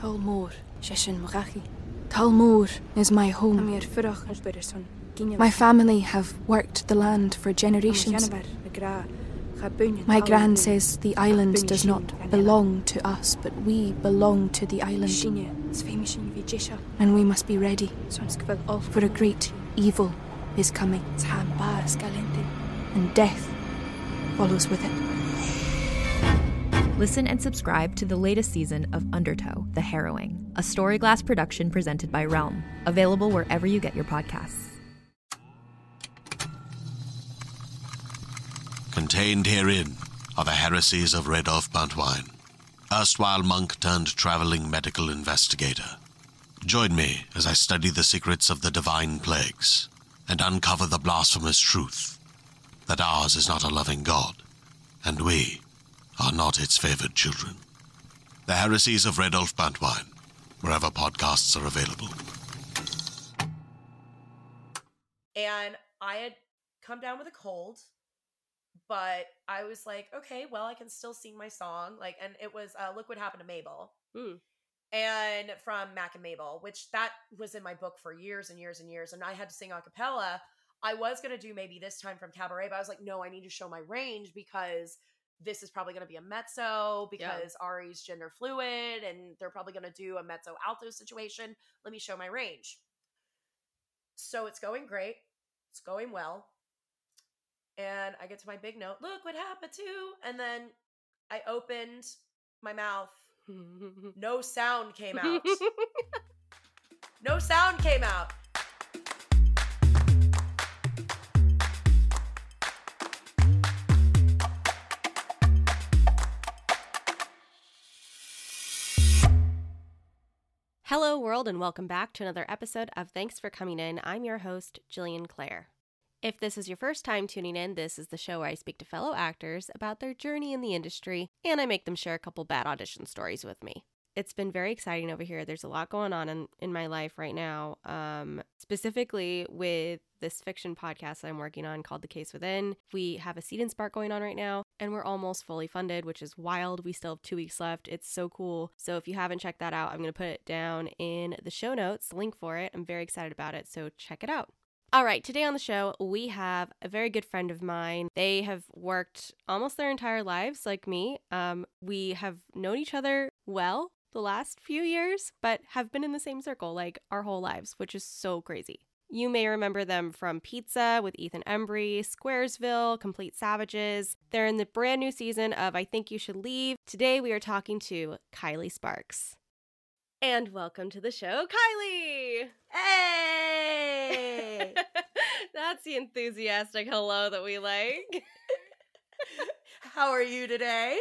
Talmor, Sheshin Morachi. Talmor is my home. My family have worked the land for generations. My gran says the island does not belong to us, but we belong to the island. And we must be ready, for a great evil is coming, and death follows with it. Listen and subscribe to the latest season of Undertow, The Harrowing, a Storyglass production presented by Realm, available wherever you get your podcasts. Contained herein are the heresies of Radulf Buntwine, erstwhile monk-turned-traveling medical investigator. Join me as I study the secrets of the divine plagues and uncover the blasphemous truth that ours is not a loving God, and we are not its favored children. The Heresies of Radulf Buntwine, wherever podcasts are available. And I had come down with a cold, but I was like, okay, well, I can still sing my song. Like, and it was Look What Happened to Mabel. Mm. And from Mac and Mabel, which that was in my book for years and years and years. And I had to sing a cappella. I was going to do maybe this time from Cabaret, but I was like, no, I need to show my range because this is probably going to be a mezzo because Ari's gender fluid and they're probably going to do a mezzo alto situation. Let me show my range. So it's going great. It's going well. And I get to my big note, look what happened to, and then I opened my mouth. No sound came out. No sound came out. Hello, world, and welcome back to another episode of Thanks for Coming In. I'm your host, Jillian Clare. If this is your first time tuning in, this is the show where I speak to fellow actors about their journey in the industry, and I make them share a couple bad audition stories with me. It's been very exciting over here. There's a lot going on in my life right now, specifically with this fiction podcast that I'm working on called The Case Within. We have a seed and spark going on right now, and we're almost fully funded, which is wild. We still have 2 weeks left. It's so cool. So if you haven't checked that out, I'm going to put it down in the show notes, link for it. I'm very excited about it, so check it out. All right, today on the show, we have a very good friend of mine. They have worked almost their entire lives like me. We have known each other well the last few years, but have been in the same circle like our whole lives, which is so crazy. You may remember them from Pizza with Ethan Embry, Squaresville, Complete Savages. They're in the brand new season of I Think You Should Leave. Today, we are talking to Kylie Sparks. And welcome to the show, Kylie! Hey! That's the enthusiastic hello that we like. How are you today?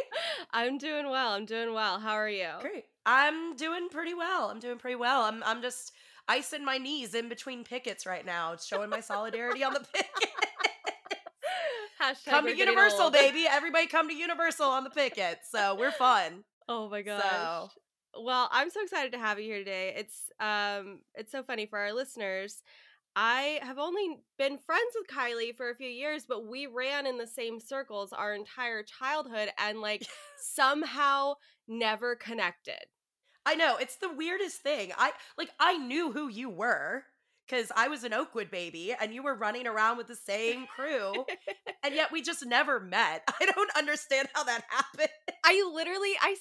I'm doing well. I'm doing well. How are you? Great. I'm doing pretty well. I'm doing pretty well. I'm just icing my knees in between pickets right now. It's showing my solidarity on the picket. Hashtag come to Universal, baby. Everybody come to Universal on the picket. So we're fun. Oh my gosh. So. Well, I'm so excited to have you here today. It's so funny for our listeners. I have only been friends with Kylie for a few years, but we ran in the same circles our entire childhood and like somehow never connected. I know. It's the weirdest thing. I knew who you were because I was an Oakwood baby and you were running around with the same crew and yet we just never met. I don't understand how that happened. I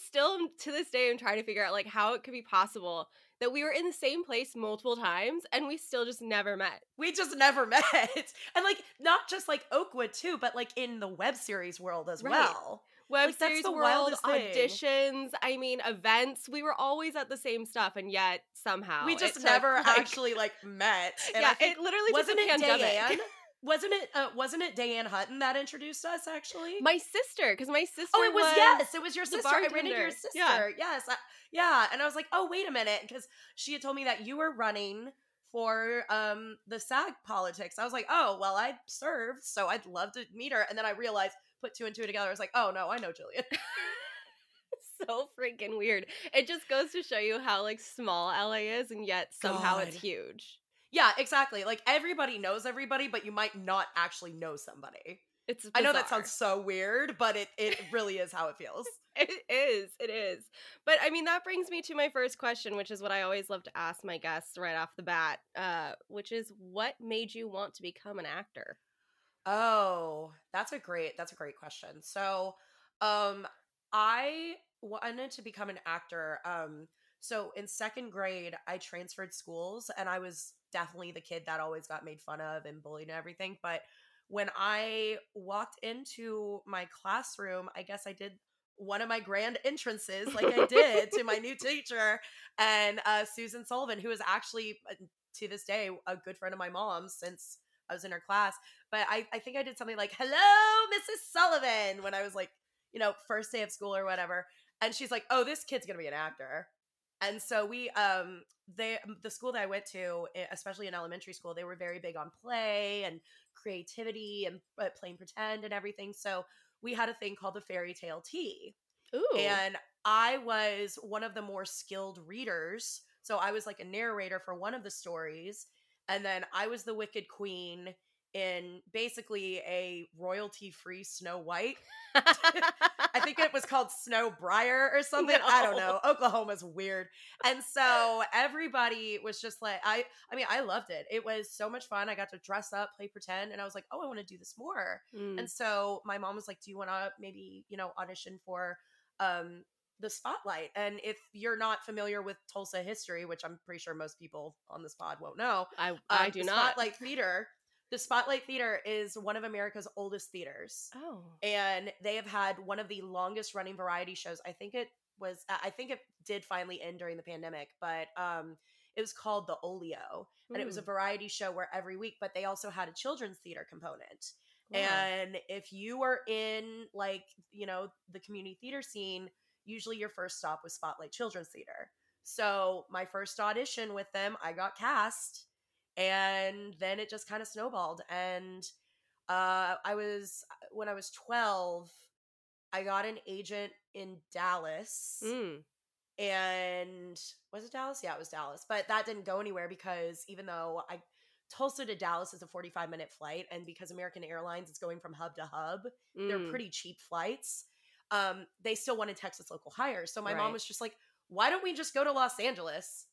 still to this day am trying to figure out like how it could be possible that we were in the same place multiple times and we still just never met. We just never met. And like not just like Oakwood too, but like in the web series world as well. Web like, series world, auditions, I mean, events. We were always at the same stuff, and yet somehow we just never actually like met. And yeah, it literally wasn't just a pandemic. Wasn't it Diane Hutton that introduced us? Actually, my sister, because my sister. Oh, it was yes, it was your sister. I ran into your sister. Yeah. Yes, yeah, and I was like, oh, wait a minute, because she had told me that you were running for the SAG politics. I was like, oh, well, I served, so I'd love to meet her, and then I realized. Put two and two together. I was like, oh no, I know Jillian. So freaking weird. It just goes to show you how like small LA is and yet somehow it's huge. Yeah, exactly. Like everybody knows everybody, but you might not actually know somebody. It's bizarre. I know that sounds so weird, but it really is how it feels. It is. But I mean, that brings me to my first question, which is what I always love to ask my guests right off the bat, which is, what made you want to become an actor? Oh, that's a great question. So, I wanted to become an actor. So in second grade, I transferred schools, and I was definitely the kid that always got made fun of and bullied and everything. But when I walked into my classroom, I guess I did one of my grand entrances, like I did to my new teacher, and Susan Sullivan, who is actually to this day a good friend of my mom's since I was in her class. But I think I did something like, "Hello, Mrs. Sullivan," when I was like, first day of school or whatever. And she's like, "Oh, this kid's gonna be an actor." And so we, the school that I went to, especially in elementary school, they were very big on play and creativity and playing pretend and everything. So we had a thing called the fairy tale tea. Ooh. And I was one of the more skilled readers. So I was like a narrator for one of the stories. And then I was the Wicked Queen in basically a royalty-free Snow White. I think it was called Snow Briar or something. No. I don't know. Oklahoma's weird. And so everybody was just like, I mean, I loved it. It was so much fun. I got to dress up, play pretend. And I was like, oh, I want to do this more. Mm. And so my mom was like, do you want to maybe, audition for the Spotlight? And if you're not familiar with Tulsa history, which I'm pretty sure most people on this pod won't know. I do not. Spotlight Theater. The Spotlight Theater is one of America's oldest theaters. Oh. And they have had one of the longest running variety shows. I think it did finally end during the pandemic, but it was called the Olio. Mm. And it was a variety show where every week, but they also had a children's theater component. Wow. And if you were in the community theater scene, usually your first stop was Spotlight Children's Theater. So my first audition with them, I got cast. And then it just kind of snowballed. And when I was 12, I got an agent in Dallas. Mm. And was it Dallas? Yeah, it was Dallas. But that didn't go anywhere because even though Tulsa to Dallas is a 45-minute flight. And because American Airlines is going from hub to hub, they're pretty cheap flights. They still wanted Texas local hire. So my mom was just like, why don't we just go to Los Angeles?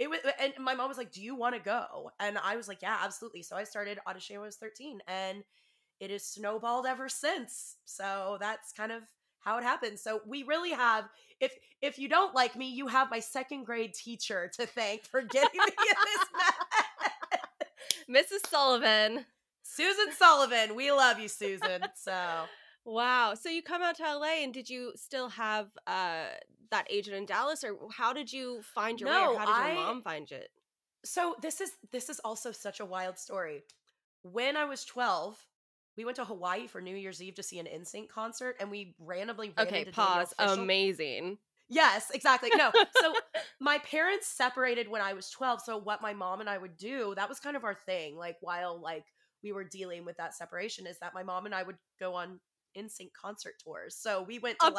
And my mom was like, do you want to go? And I was like, yeah, absolutely. So I started auditioning when I was 13, and it has snowballed ever since. So that's kind of how it happened. So we really have, if you don't like me, you have my second grade teacher to thank for getting me in this mess. Mrs. Sullivan. Susan Sullivan. We love you, Susan. So. Wow. So you come out to LA, and did you still have that agent in Dallas, or how did you find your way? Or how did your mom find it? So this is also such a wild story. When I was 12, we went to Hawaii for New Year's Eve to see an NSYNC concert, and we randomly ran into Danielle Fishel. Amazing. Yes, exactly. No. So my parents separated when I was 12. So what my mom and I would do, that was kind of our thing. While we were dealing with that separation, is that my mom and I would go on NSYNC concert tours. So we went to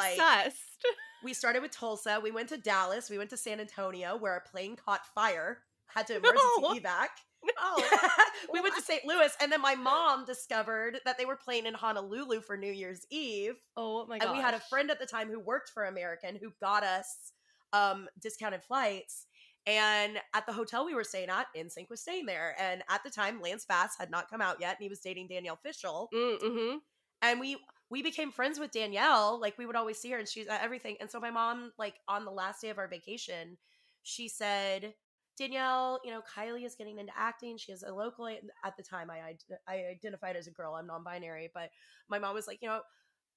we started with Tulsa, we went to Dallas, we went to San Antonio, where our plane caught fire, had to emergency evac. No. We went to St. Louis, and then my mom discovered that they were playing in Honolulu for New Year's Eve. Oh my god. And we had a friend at the time who worked for American who got us discounted flights. And at the hotel we were staying at, NSYNC was staying there. And at the time, Lance Bass had not come out yet, and he was dating Danielle Fishel. Mm-hmm. And we became friends with Danielle. We would always see her, and she's at everything. And so my mom, on the last day of our vacation, she said, Danielle, Kylie is getting into acting. She is a local. At the time, I identified as a girl. I'm non-binary. But my mom was like,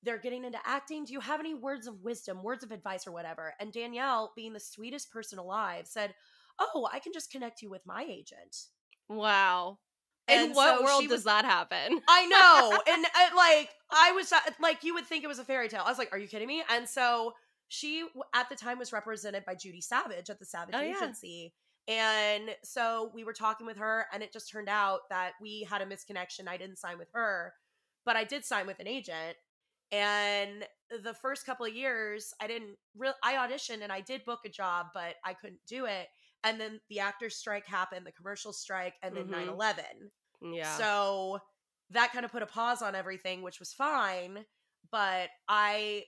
they're getting into acting. Do you have any words of wisdom, words of advice, or whatever? And Danielle, being the sweetest person alive, said, oh, I can just connect you with my agent. Wow. In what world does that happen? I know. And I was you would think it was a fairy tale. I was like, are you kidding me? And so she at the time was represented by Judy Savage at the Savage Agency. Yeah. And so we were talking with her, and it just turned out that we had a misconnection. I didn't sign with her, but I did sign with an agent. And the first couple of years I auditioned, and I did book a job, but I couldn't do it. And then the actor's strike happened, the commercial strike, and then 9/11. Yeah. So that kind of put a pause on everything, which was fine. But I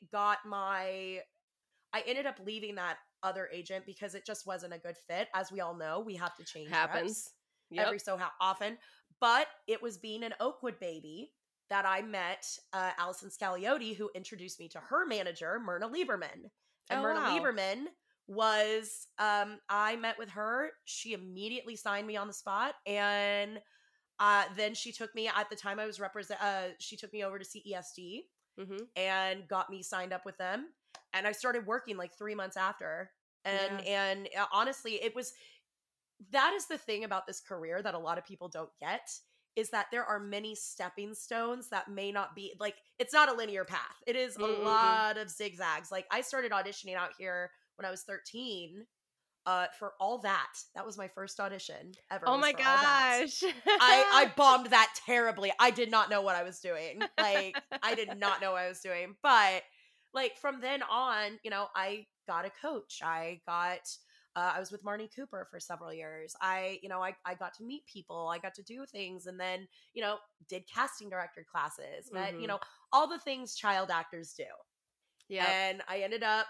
ended up leaving that other agent because it just wasn't a good fit. As we all know, we have to change reps every so often. But it was being an Oakwood baby that I met Alison Scagliotti, who introduced me to her manager, Myrna Lieberman. And Lieberman was, I met with her. She immediately signed me on the spot. And then she took me, at the time I was she took me over to CESD and got me signed up with them. And I started working like 3 months after. And honestly, it was, that is the thing about this career that a lot of people don't get, is that there are many stepping stones that may not be, like, it's not a linear path. It is a lot of zigzags. Like, I started auditioning out here when I was 13 for All That. That was my first audition ever. Oh my gosh. I bombed that terribly. I did not know what I was doing. Like, I did not know what I was doing. But like, from then on, you know, I got a coach. I was with Marnie Cooper for several years. I got to meet people. I got to do things, and then, you know, did casting director classes. But, you know, all the things child actors do. Yeah. And I ended up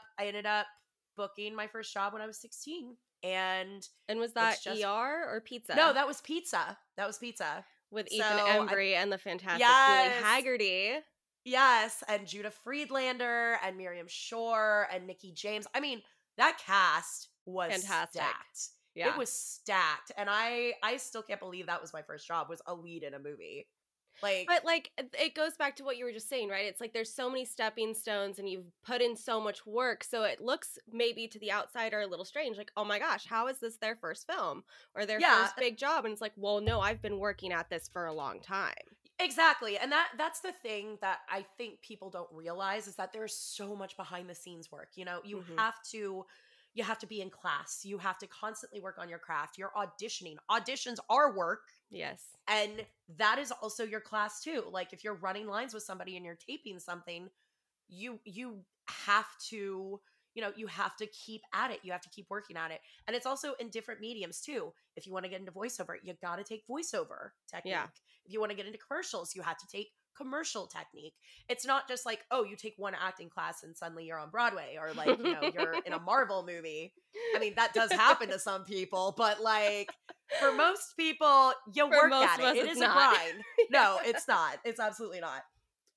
booking my first job when I was 16. And was that ER or Pizza? No, that was Pizza. That was Pizza. With Ethan Embry and the fantastic Julie Haggerty. Yes, and Judah Friedlander and Miriam Shore and Nikki James. I mean, that cast was fantastic. Stacked. Yeah. It was stacked. And I still can't believe that was my first job, was a lead in a movie. Like, but like, it goes back to what you were just saying, right? It's like, there's so many stepping stones and you've put in so much work. So it looks maybe to the outsider a little strange, like, oh my gosh, how is this their first film or their first big job? And it's like, well, no, I've been working at this for a long time. Exactly. And that's the thing that I think people don't realize, is that there's so much behind the scenes work. You know, you have to be in class. You have to constantly work on your craft. You're auditioning. Auditions are work. Yes. And that is also your class too. Like, if you're running lines with somebody and you're taping something, you have to, you know, you have to keep at it. You have to keep working at it. And it's also in different mediums too. If you want to get into voiceover, you got to take voiceover technique. Yeah. If you want to get into commercials, you have to take commercial technique. It's not just like, oh, you take one acting class and suddenly you're on Broadway, or like, you know, you're in a Marvel movie. I mean, that does happen to some people, but like, for most people, you work at it. It is a grind. No, it's not. It's absolutely not.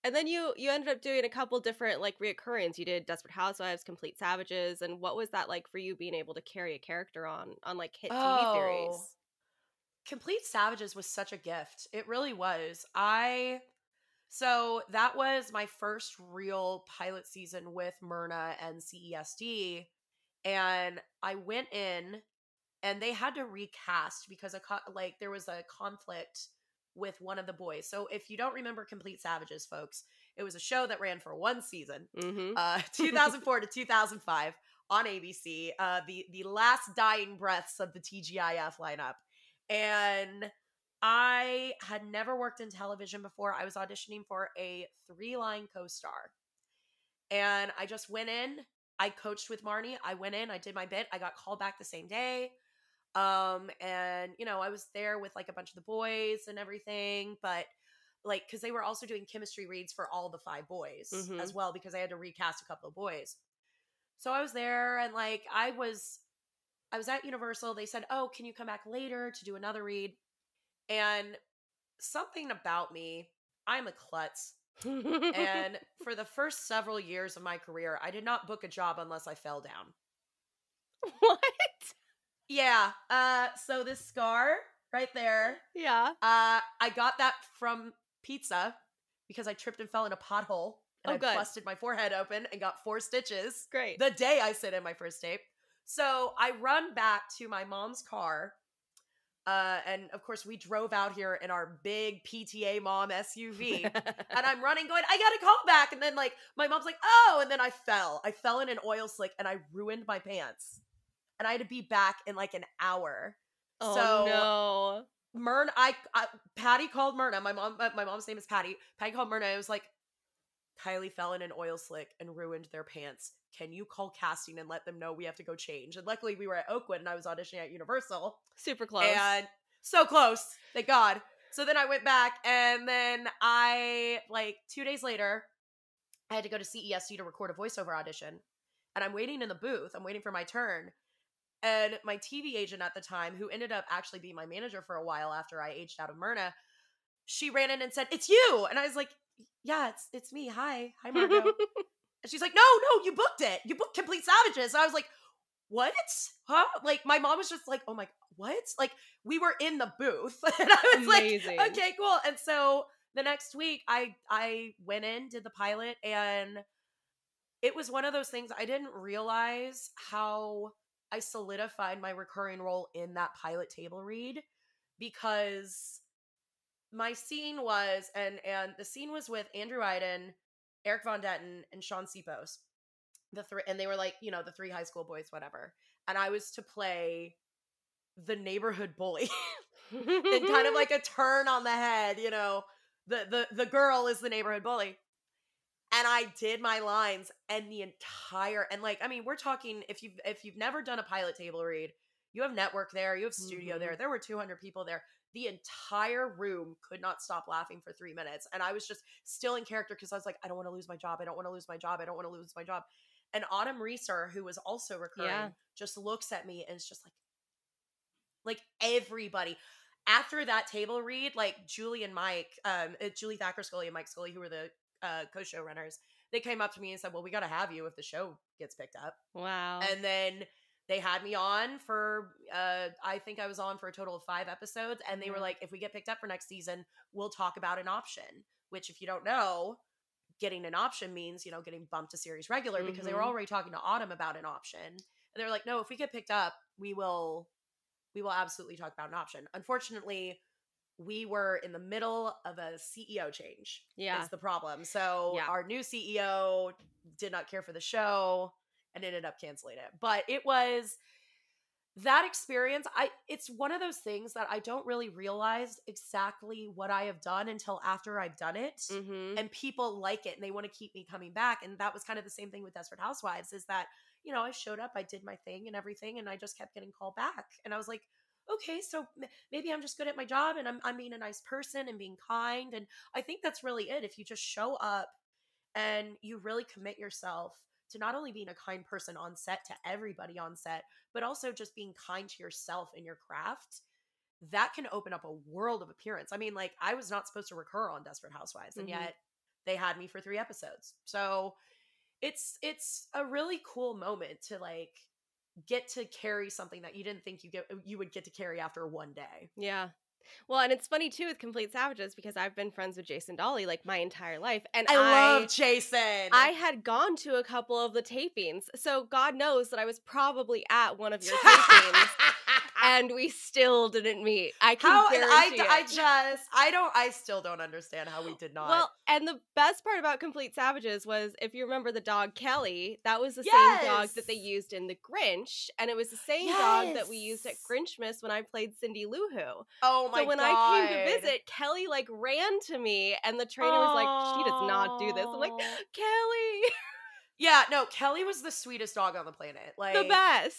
And then you ended up doing a couple different like reoccurrings. You did Desperate Housewives, Complete Savages. And what was that like for you, being able to carry a character on like hit TV series? Complete Savages was such a gift. It really was. So that was my first real pilot season with Myrna and CESD. And I went in and they had to recast because there was a conflict with one of the boys. So if you don't remember Complete Savages, folks, it was a show that ran for one season, 2004 to 2005 on ABC, the last dying breaths of the TGIF lineup. And I had never worked in television before. I was auditioning for a 3-line co-star. And I just went in. I coached with Marnie. I went in. I did my bit. I got called back the same day. And, you know, I was there with like a bunch of the boys and everything. But like, because they were also doing chemistry reads for all the 5 boys as well, because I had to recast a couple of boys. So I was there, and like, I was at Universal. They said, oh, can you come back later to do another read? And something about me, I'm a klutz. And for the first several years of my career, I did not book a job unless I fell down. What? Yeah. So this scar right there. Yeah. I got that from Pizza because I tripped and fell in a pothole. And I busted my forehead open and got 4 stitches. Great. The day I sent in my first tape. So I run back to my mom's car. And of course, we drove out here in our big PTA mom SUV, and I'm running going, I got a call back. And then like, my mom's like, oh, and then I fell in an oil slick and I ruined my pants, and I had to be back in like an hour. Oh, so no. Myrna, Patty called Myrna. My mom's name is Patty. Patty called Myrna. I was like, Kylie fell in an oil slick and ruined their pants. Can you call casting and let them know we have to go change? And luckily we were at Oakwood and I was auditioning at Universal. Super close. And so close. Thank God. So then I went back, and then I, like, 2 days later, I had to go to CESD to record a voiceover audition, and I'm waiting in the booth. I'm waiting for my turn. And my TV agent at the time, who ended up actually being my manager for a while after I aged out of Myrna, she ran in and said, "It's you." And I was like, "Yeah, it's me. Hi, Margo." And she's like, No, you booked it. You booked Complete Savages. And I was like, "What? Huh?" Like, my mom was just like, "Oh my, what?" Like, we were in the booth. And I was like, "Okay, cool." And so the next week I went in, did the pilot, and it was one of those things. I didn't realize how I solidified my recurring role in that pilot table read, because my scene was, and the scene was with Andrew Iden, Eric Von Detten, and Sean Sipos, the three, and they were like, you know, the three high school boys, whatever. And I was to play the neighborhood bully, and kind of like a turn on the head, you know, the girl is the neighborhood bully. And I did my lines, and the entire, and like, I mean, we're talking, if you've never done a pilot table read, you have network there, you have studio mm-hmm. there were 200 people there. The entire room could not stop laughing for 3 minutes. And I was just still in character, because I was like, I don't want to lose my job. I don't want to lose my job. I don't want to lose my job. And Autumn Reeser, who was also recurring, just looks at me and is just like everybody. After that table read, like Julie and Mike, Julie Thacker Scully and Mike Scully, who were the co-showrunners, they came up to me and said, "Well, we got to have you if the show gets picked up." Wow. And then they had me on for, I think I was on for a total of 5 episodes. And they were like, "If we get picked up for next season, we'll talk about an option," which, if you don't know, getting an option means, you know, getting bumped to series regular, because they were already talking to Autumn about an option. And they were like, "No, if we get picked up, we will absolutely talk about an option." Unfortunately, we were in the middle of a CEO change. Yeah. Is the problem. So our new CEO did not care for the show, and ended up canceling it. But it was that experience. It's one of those things that I don't really realize exactly what I have done until after I've done it, and people like it and they want to keep me coming back. And that was kind of the same thing with Desperate Housewives, is that, you know, I showed up, I did my thing and everything, and I just kept getting called back. And I was like, okay, so maybe I'm just good at my job, and I'm being a nice person and being kind. And I think that's really it. If you just show up and you really commit yourself to not only being a kind person on set to everybody on set, but also just being kind to yourself and your craft, that can open up a world of appearance. I mean, like, I was not supposed to recur on Desperate Housewives, and yet they had me for 3 episodes. So it's a really cool moment to, like, get to carry something that you didn't think you would get to carry after one day. Yeah. Well, and it's funny too with Complete Savages, because I've been friends with Jason Dolly like my entire life, and I love Jason. I had gone to a couple of the tapings, so God knows that I was probably at one of your tapings, and we still didn't meet. I can guarantee it. I still don't understand how we did not. Well, and the best part about Complete Savages was, if you remember the dog Kelly, that was the same dog that they used in The Grinch, and it was the same dog that we used at Grinchmas when I played Cindy Lou Who. Oh my God. So when I came to visit, Kelly like ran to me, and the trainer was like, "She does not do this." I'm like, "Kelly." Yeah, no, Kelly was the sweetest dog on the planet. Like, the best.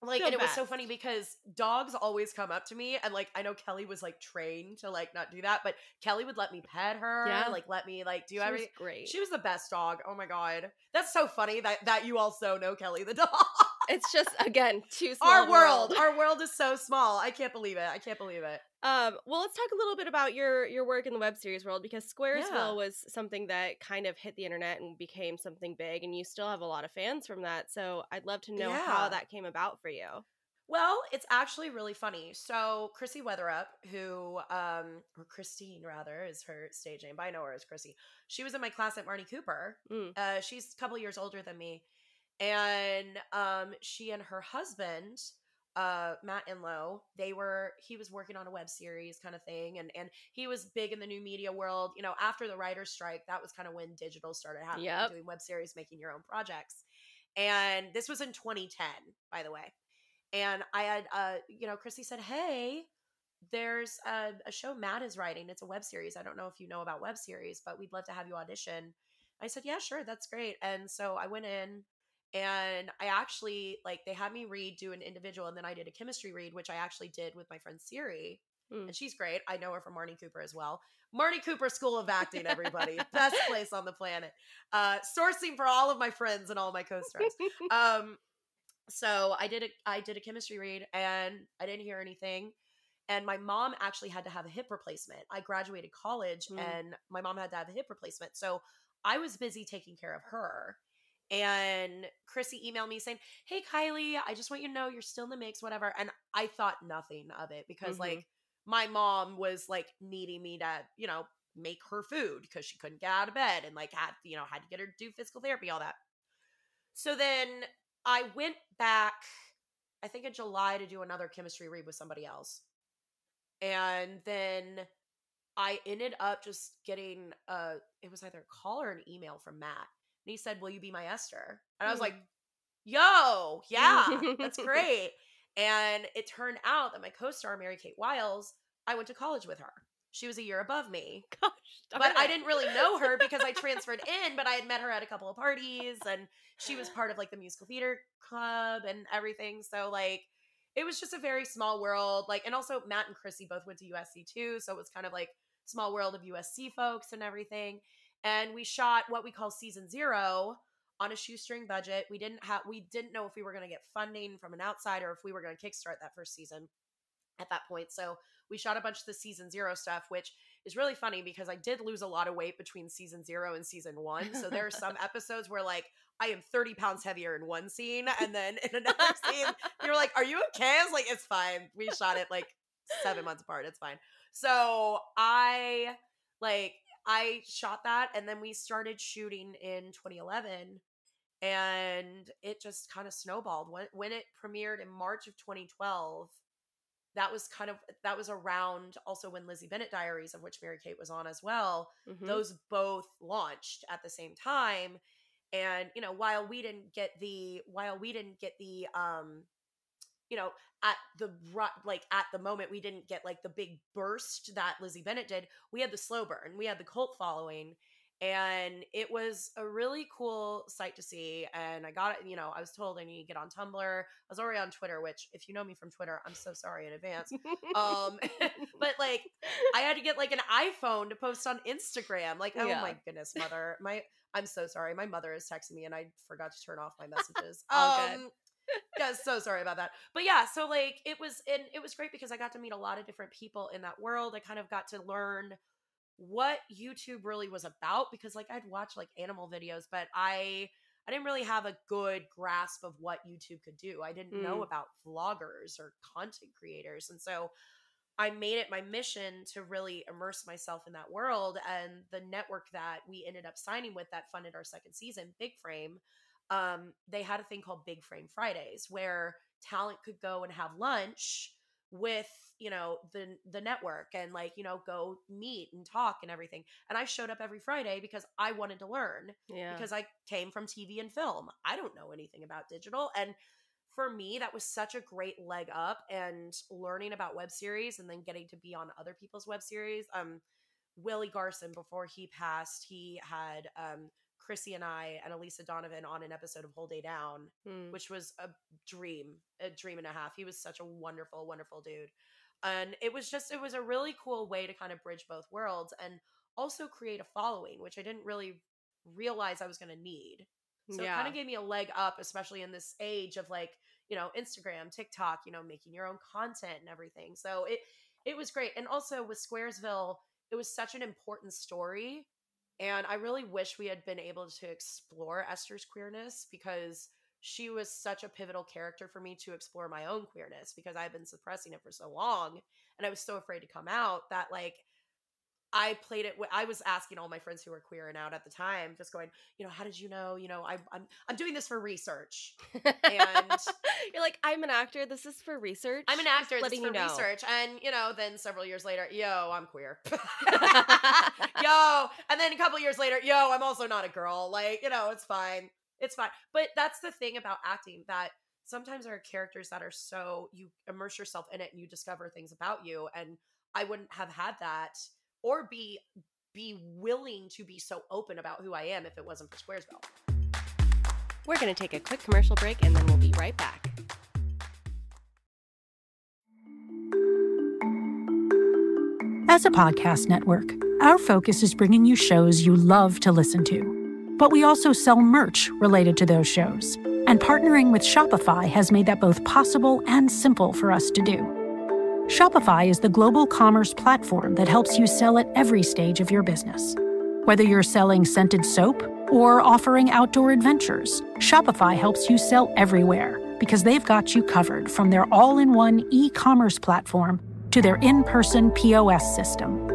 Like, and it was so funny, because dogs always come up to me, and like, I know Kelly was like trained to like not do that, but Kelly would let me pet her, like let me like do everything. Great. She was the best dog. Oh my God, that's so funny that you also know Kelly the dog. It's just, again, too small. Our world is so small. I can't believe it. I can't believe it. Well, let's talk a little bit about your work in the web series world, because Squaresville was something that kind of hit the internet and became something big, and you still have a lot of fans from that. So I'd love to know how that came about for you. Well, it's actually really funny. So Chrissy Weatherup, who, or Christine rather is her stage name, but I know her as Chrissy. She was in my class at Marnie Cooper. She's a couple years older than me. And she and her husband, Matt Inlow, he was working on a web series kind of thing, and he was big in the new media world. You know, after the writer's strike, that was kind of when digital started happening, doing web series, making your own projects. And this was in 2010, by the way. And I had, you know, Chrissy said, "Hey, there's a show Matt is writing. It's a web series. I don't know if you know about web series, but we'd love to have you audition." I said, "Yeah, sure. That's great." And so I went in. And I actually, like, they had me do an individual, and then I did a chemistry read, which I actually did with my friend Siri, and she's great. I know her from Marnie Cooper as well. Marnie Cooper School of Acting, everybody. Best place on the planet. Sourcing for all of my friends and all my co-stars. So I did a chemistry read and I didn't hear anything. And my mom actually had to have a hip replacement. I graduated college and my mom had to have a hip replacement. So I was busy taking care of her. And Chrissy emailed me saying, "Hey, Kylie, I just want you to know you're still in the mix, whatever." And I thought nothing of it because like my mom was like needing me to, you know, make her food because she couldn't get out of bed and like had to get her to do physical therapy, all that. So then I went back, I think in July, to do another chemistry read with somebody else. And then I ended up just getting it was either a call or an email from Matt. And he said, "Will you be my Esther?" And I was like, "Yo, yeah, that's great." And it turned out that my co-star, Mary Kate Wiles, I went to college with her. She was a year above me. Gosh, but it. I didn't really know her because I transferred in, but I had met her at a couple of parties and she was part of like the musical theater club and everything. So like, it was just a very small world. Like, and also Matt and Chrissy both went to USC too. So it was kind of like small world of USC folks and everything. And we shot what we call season 0 on a shoestring budget. We didn't know if we were going to get funding from an outsider, if we were going to kickstart that first season at that point. So we shot a bunch of the season 0 stuff, which is really funny because I did lose a lot of weight between season 0 and season 1. So there are some episodes where like I am 30 pounds heavier in one scene. And then in another scene, you're like, "Are you okay?" I was like, "It's fine. We shot it like 7 months apart. It's fine." So I shot that, and then we started shooting in 2011, and it just kind of snowballed. When it premiered in March of 2012, that was around also when Lizzie Bennett Diaries, of which Mary Kate was on as well, those both launched at the same time. And you know, while we didn't get the at the moment we didn't get like the big burst that Lizzie Bennett did, we had the slow burn, we had the cult following, and it was a really cool sight to see. And I got it, I was told I need to get on Tumblr. I was already on Twitter, which if you know me from Twitter, I'm so sorry in advance. But like I had to get like an iPhone to post on Instagram. Like, oh yeah. My goodness, mother, I'm so sorry. My mother is texting me and I forgot to turn off my messages. Good. Yeah, so sorry about that. But yeah, so like it was great because I got to meet a lot of different people in that world. I kind of got to learn what YouTube really was about because like I'd watch like animal videos, but I didn't really have a good grasp of what YouTube could do. I didn't know about vloggers or content creators. And so I made it my mission to really immerse myself in that world. And the network that we ended up signing with that funded our second season, Big Frame, they had a thing called Big Frame Fridays where talent could go and have lunch with, the network and go meet and talk and everything. And I showed up every Friday because I wanted to learn because I came from TV and film. I don't know anything about digital. And for me, that was such a great leg up, and learning about web series and then getting to be on other people's web series. Willie Garson, before he passed, he had, Chrissy and I and Elisa Donovan on an episode of Whole Day Down, which was a dream and a half. He was such a wonderful, wonderful dude. And it was a really cool way to kind of bridge both worlds and also create a following, which I didn't really realize I was going to need. So it kind of gave me a leg up, especially in this age of Instagram, TikTok, making your own content and everything. So it was great. And also with Squaresville, it was such an important story. And I really wish we had been able to explore Esther's queerness because she was such a pivotal character for me to explore my own queerness, because I had been suppressing it for so long and I was so afraid to come out that I played it. I was asking all my friends who were queer and out at the time, just going, "How did you know? I'm doing this for research." And you're like, "I'm an actor. This is for research. I'm an actor. This is for research." And then several years later, "Yo, I'm queer." Yo, and then a couple years later, "Yo, I'm also not a girl." It's fine. It's fine. But that's the thing about acting, that sometimes there are characters that are so, you immerse yourself in it and you discover things about you. And I wouldn't have had that, or be willing to be so open about who I am, if it wasn't for Squaresville. We're going to take a quick commercial break and then we'll be right back. As a podcast network, our focus is bringing you shows you love to listen to. But we also sell merch related to those shows. And partnering with Shopify has made that both possible and simple for us to do. Shopify is the global commerce platform that helps you sell at every stage of your business. Whether you're selling scented soap or offering outdoor adventures, Shopify helps you sell everywhere because they've got you covered from their all-in-one e-commerce platform to their in-person POS system.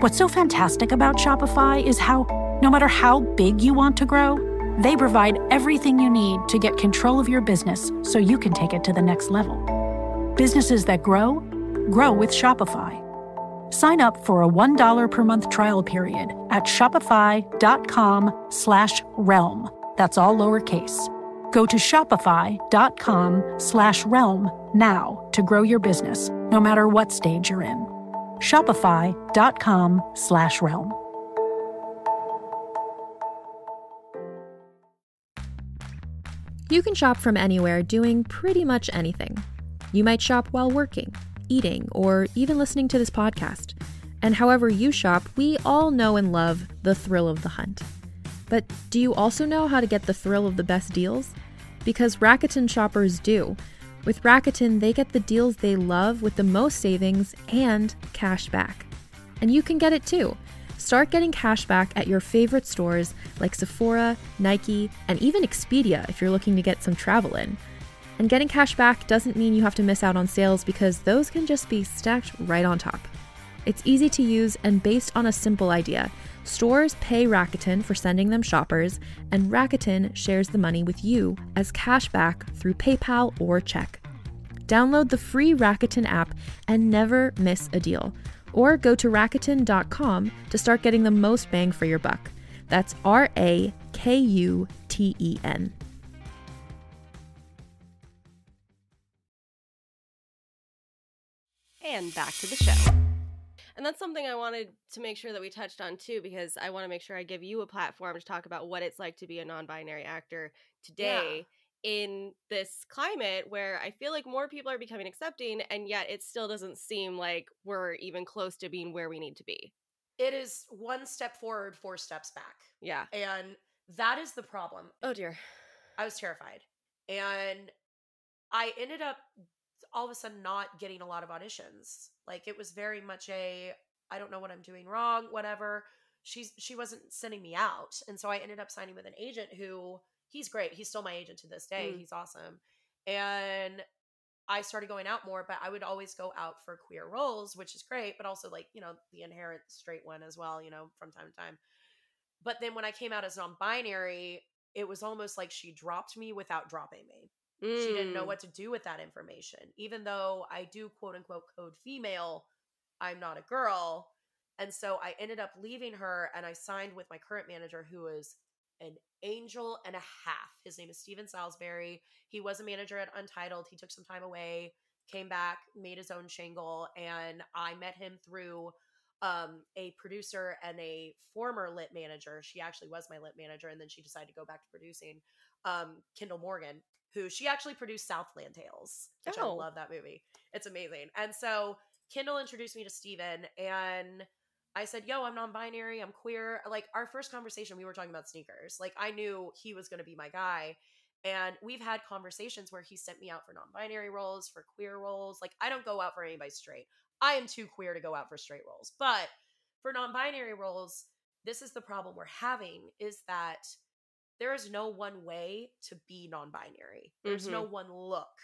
What's so fantastic about Shopify is how, no matter how big you want to grow, they provide everything you need to get control of your business so you can take it to the next level. Businesses that grow, grow with Shopify. Sign up for a $1 per month trial period at shopify.com/realm. That's all lowercase. Go to shopify.com/realm now to grow your business, no matter what stage you're in. Shopify.com/realm. You can shop from anywhere doing pretty much anything. You might shop while working, eating, or even listening to this podcast. And however you shop, we all know and love the thrill of the hunt. But do you also know how to get the thrill of the best deals? Because Rakuten shoppers do. With Rakuten, they get the deals they love with the most savings and cash back. And you can get it too. Start getting cash back at your favorite stores like Sephora, Nike, and even Expedia if you're looking to get some travel in. And getting cash back doesn't mean you have to miss out on sales because those can just be stacked right on top. It's easy to use and based on a simple idea. Stores pay Rakuten for sending them shoppers, and Rakuten shares the money with you as cash back through PayPal or check. Download the free Rakuten app and never miss a deal. Or go to Rakuten.com to start getting the most bang for your buck. That's Rakuten. And back to the show. And that's something I wanted to make sure that we touched on too, because I want to make sure I give you a platform to talk about what it's like to be a non-binary actor today in this climate where I feel like more people are becoming accepting, and yet it still doesn't seem like we're even close to being where we need to be. It is one step forward, four steps back. Yeah. And that is the problem. Oh dear. I was terrified. And I ended up all of a sudden not getting a lot of auditions. Like, it was very much a, I don't know what I'm doing wrong, whatever. She wasn't sending me out. And so I ended up signing with an agent who, he's great. He's still my agent to this day. Mm. He's awesome. And I started going out more, but I would always go out for queer roles, which is great, but also, like, you know, the inherent straight one as well, you know, from time to time. But then when I came out as non-binary, it was almost like she dropped me without dropping me. She didn't know what to do with that information. Even though I do quote unquote code female, I'm not a girl. And so I ended up leaving her, and I signed with my current manager, who is an angel and a half. His name is Steven Salisbury. He was a manager at Untitled. He took some time away, came back, made his own shingle. And I met him through a producer and a former lit manager. She actually was my lit manager, and then she decided to go back to producing, Kendall Morgan, who she actually produced Southland Tales, which I love that movie. It's amazing. And so Kendall introduced me to Steven, and I said, yo, I'm non-binary, I'm queer. Like, our first conversation, we were talking about sneakers. Like, I knew he was going to be my guy. And we've had conversations where he sent me out for non-binary roles, for queer roles. Like, I don't go out for anybody straight. I am too queer to go out for straight roles. But for non-binary roles, this is the problem we're having, is that there is no one way to be non-binary. There's no one look.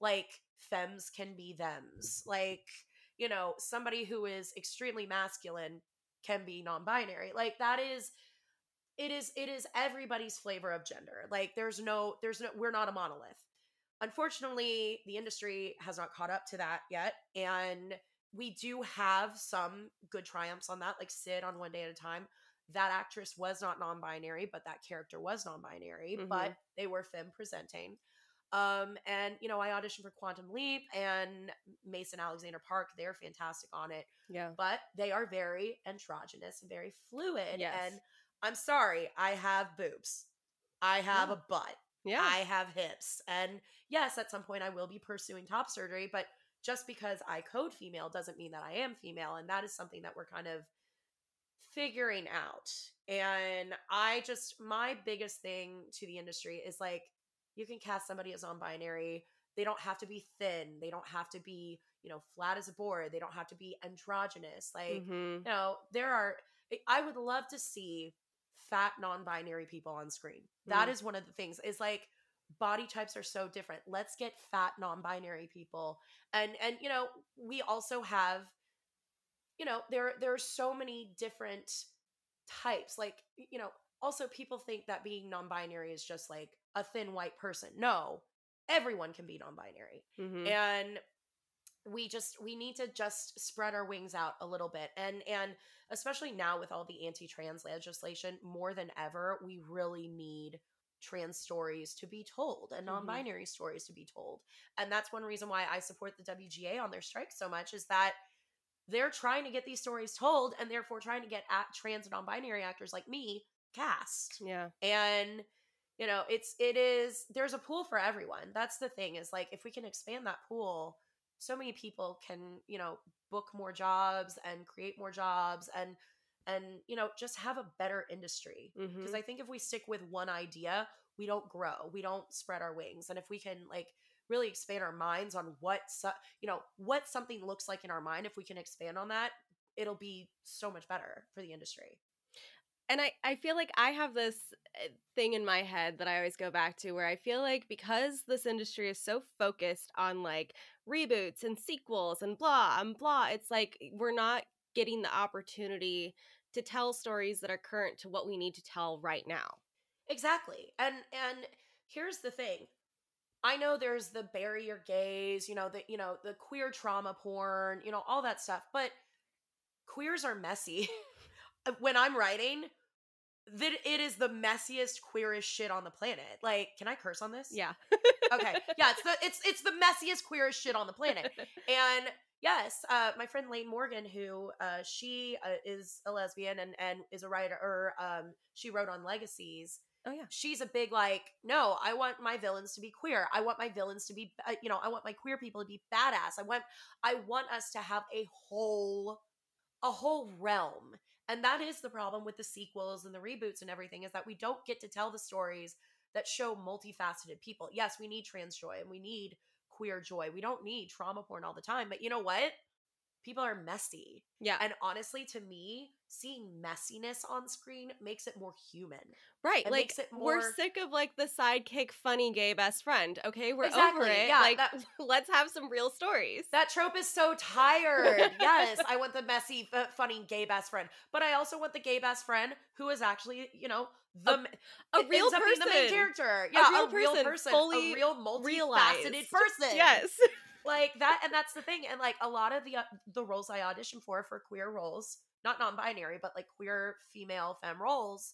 Like, femmes can be thems. Like, you know, somebody who is extremely masculine can be non-binary. Like, that is, it is everybody's flavor of gender. Like, there's no, we're not a monolith. Unfortunately, the industry has not caught up to that yet. And we do have some good triumphs on that, like Sid on One Day at a Time. That actress was not non-binary, but that character was non-binary, but they were femme presenting. And, you know, I auditioned for Quantum Leap and Mason Alexander Park. They're fantastic on it. Yeah. But they are very androgynous and very fluid. Yes. And I'm sorry, I have boobs. I have a butt. Yeah. I have hips. And yes, at some point I will be pursuing top surgery, but just because I code female doesn't mean that I am female. And that is something that we're kind of figuring out. And I just, my biggest thing to the industry is like, you can cast somebody as non-binary. They don't have to be thin. They don't have to be, you know, flat as a board. They don't have to be androgynous. Like, you know, there are, I would love to see fat non-binary people on screen. That is one of the things, is like, body types are so different. Let's get fat non-binary people. And, you know, we also have, you know, there are so many different types. Like, you know, also people think that being non-binary is just like a thin white person. No, everyone can be non-binary. And we need to just spread our wings out a little bit. And especially now with all the anti-trans legislation, more than ever, we really need trans stories to be told and non-binary stories to be told. And that's one reason why I support the WGA on their strike so much, is that they're trying to get these stories told and therefore trying to get at trans and non-binary actors like me cast. And, you know, it is, there's a pool for everyone. That's the thing, is like, if we can expand that pool, so many people can, you know, book more jobs and create more jobs and you know, just have a better industry. Because I think if we stick with one idea, we don't grow, we don't spread our wings. And if we can like really expand our minds on what something looks like in our mind, if we can expand on that, it'll be so much better for the industry. And I feel like I have this thing in my head that I always go back to, where I feel like because this industry is so focused on like reboots and sequels and blah and blah, it's like we're not getting the opportunity to tell stories that are current to what we need to tell right now. Exactly. And here's the thing. I know there's the bury your gays, the queer trauma porn, all that stuff, but queers are messy. When I'm writing, that it is the messiest, queerest shit on the planet. Like, can I curse on this? Yeah. Okay. Yeah, it's the messiest, queerest shit on the planet. And yes, my friend Lane Morgan, who she is a lesbian and is a writer. She wrote on Legacies. Oh yeah. She's a big like, no, I want my villains to be queer. I want my villains to be, I want my queer people to be badass. I want us to have a whole realm. And that is the problem with the sequels and the reboots and everything, is that we don't get to tell the stories that show multifaceted people. Yes, we need trans joy and we need queer joy. We don't need trauma porn all the time, but you know what? People are messy. Yeah. And honestly, to me, seeing messiness on screen makes it more human. Right. It like makes it more... we're sick of like the sidekick funny gay best friend. Okay. We're exactly. over it. Yeah, like let's have some real stories. That trope is so tired. Yes. I want the messy funny gay best friend, but I also want the gay best friend who is actually, a real person, the main character. Yeah. A real person, fully a real multifaceted person. Yes. Like that, and that's the thing. And like a lot of the roles I audition for queer roles, not non-binary, but like queer female femme roles,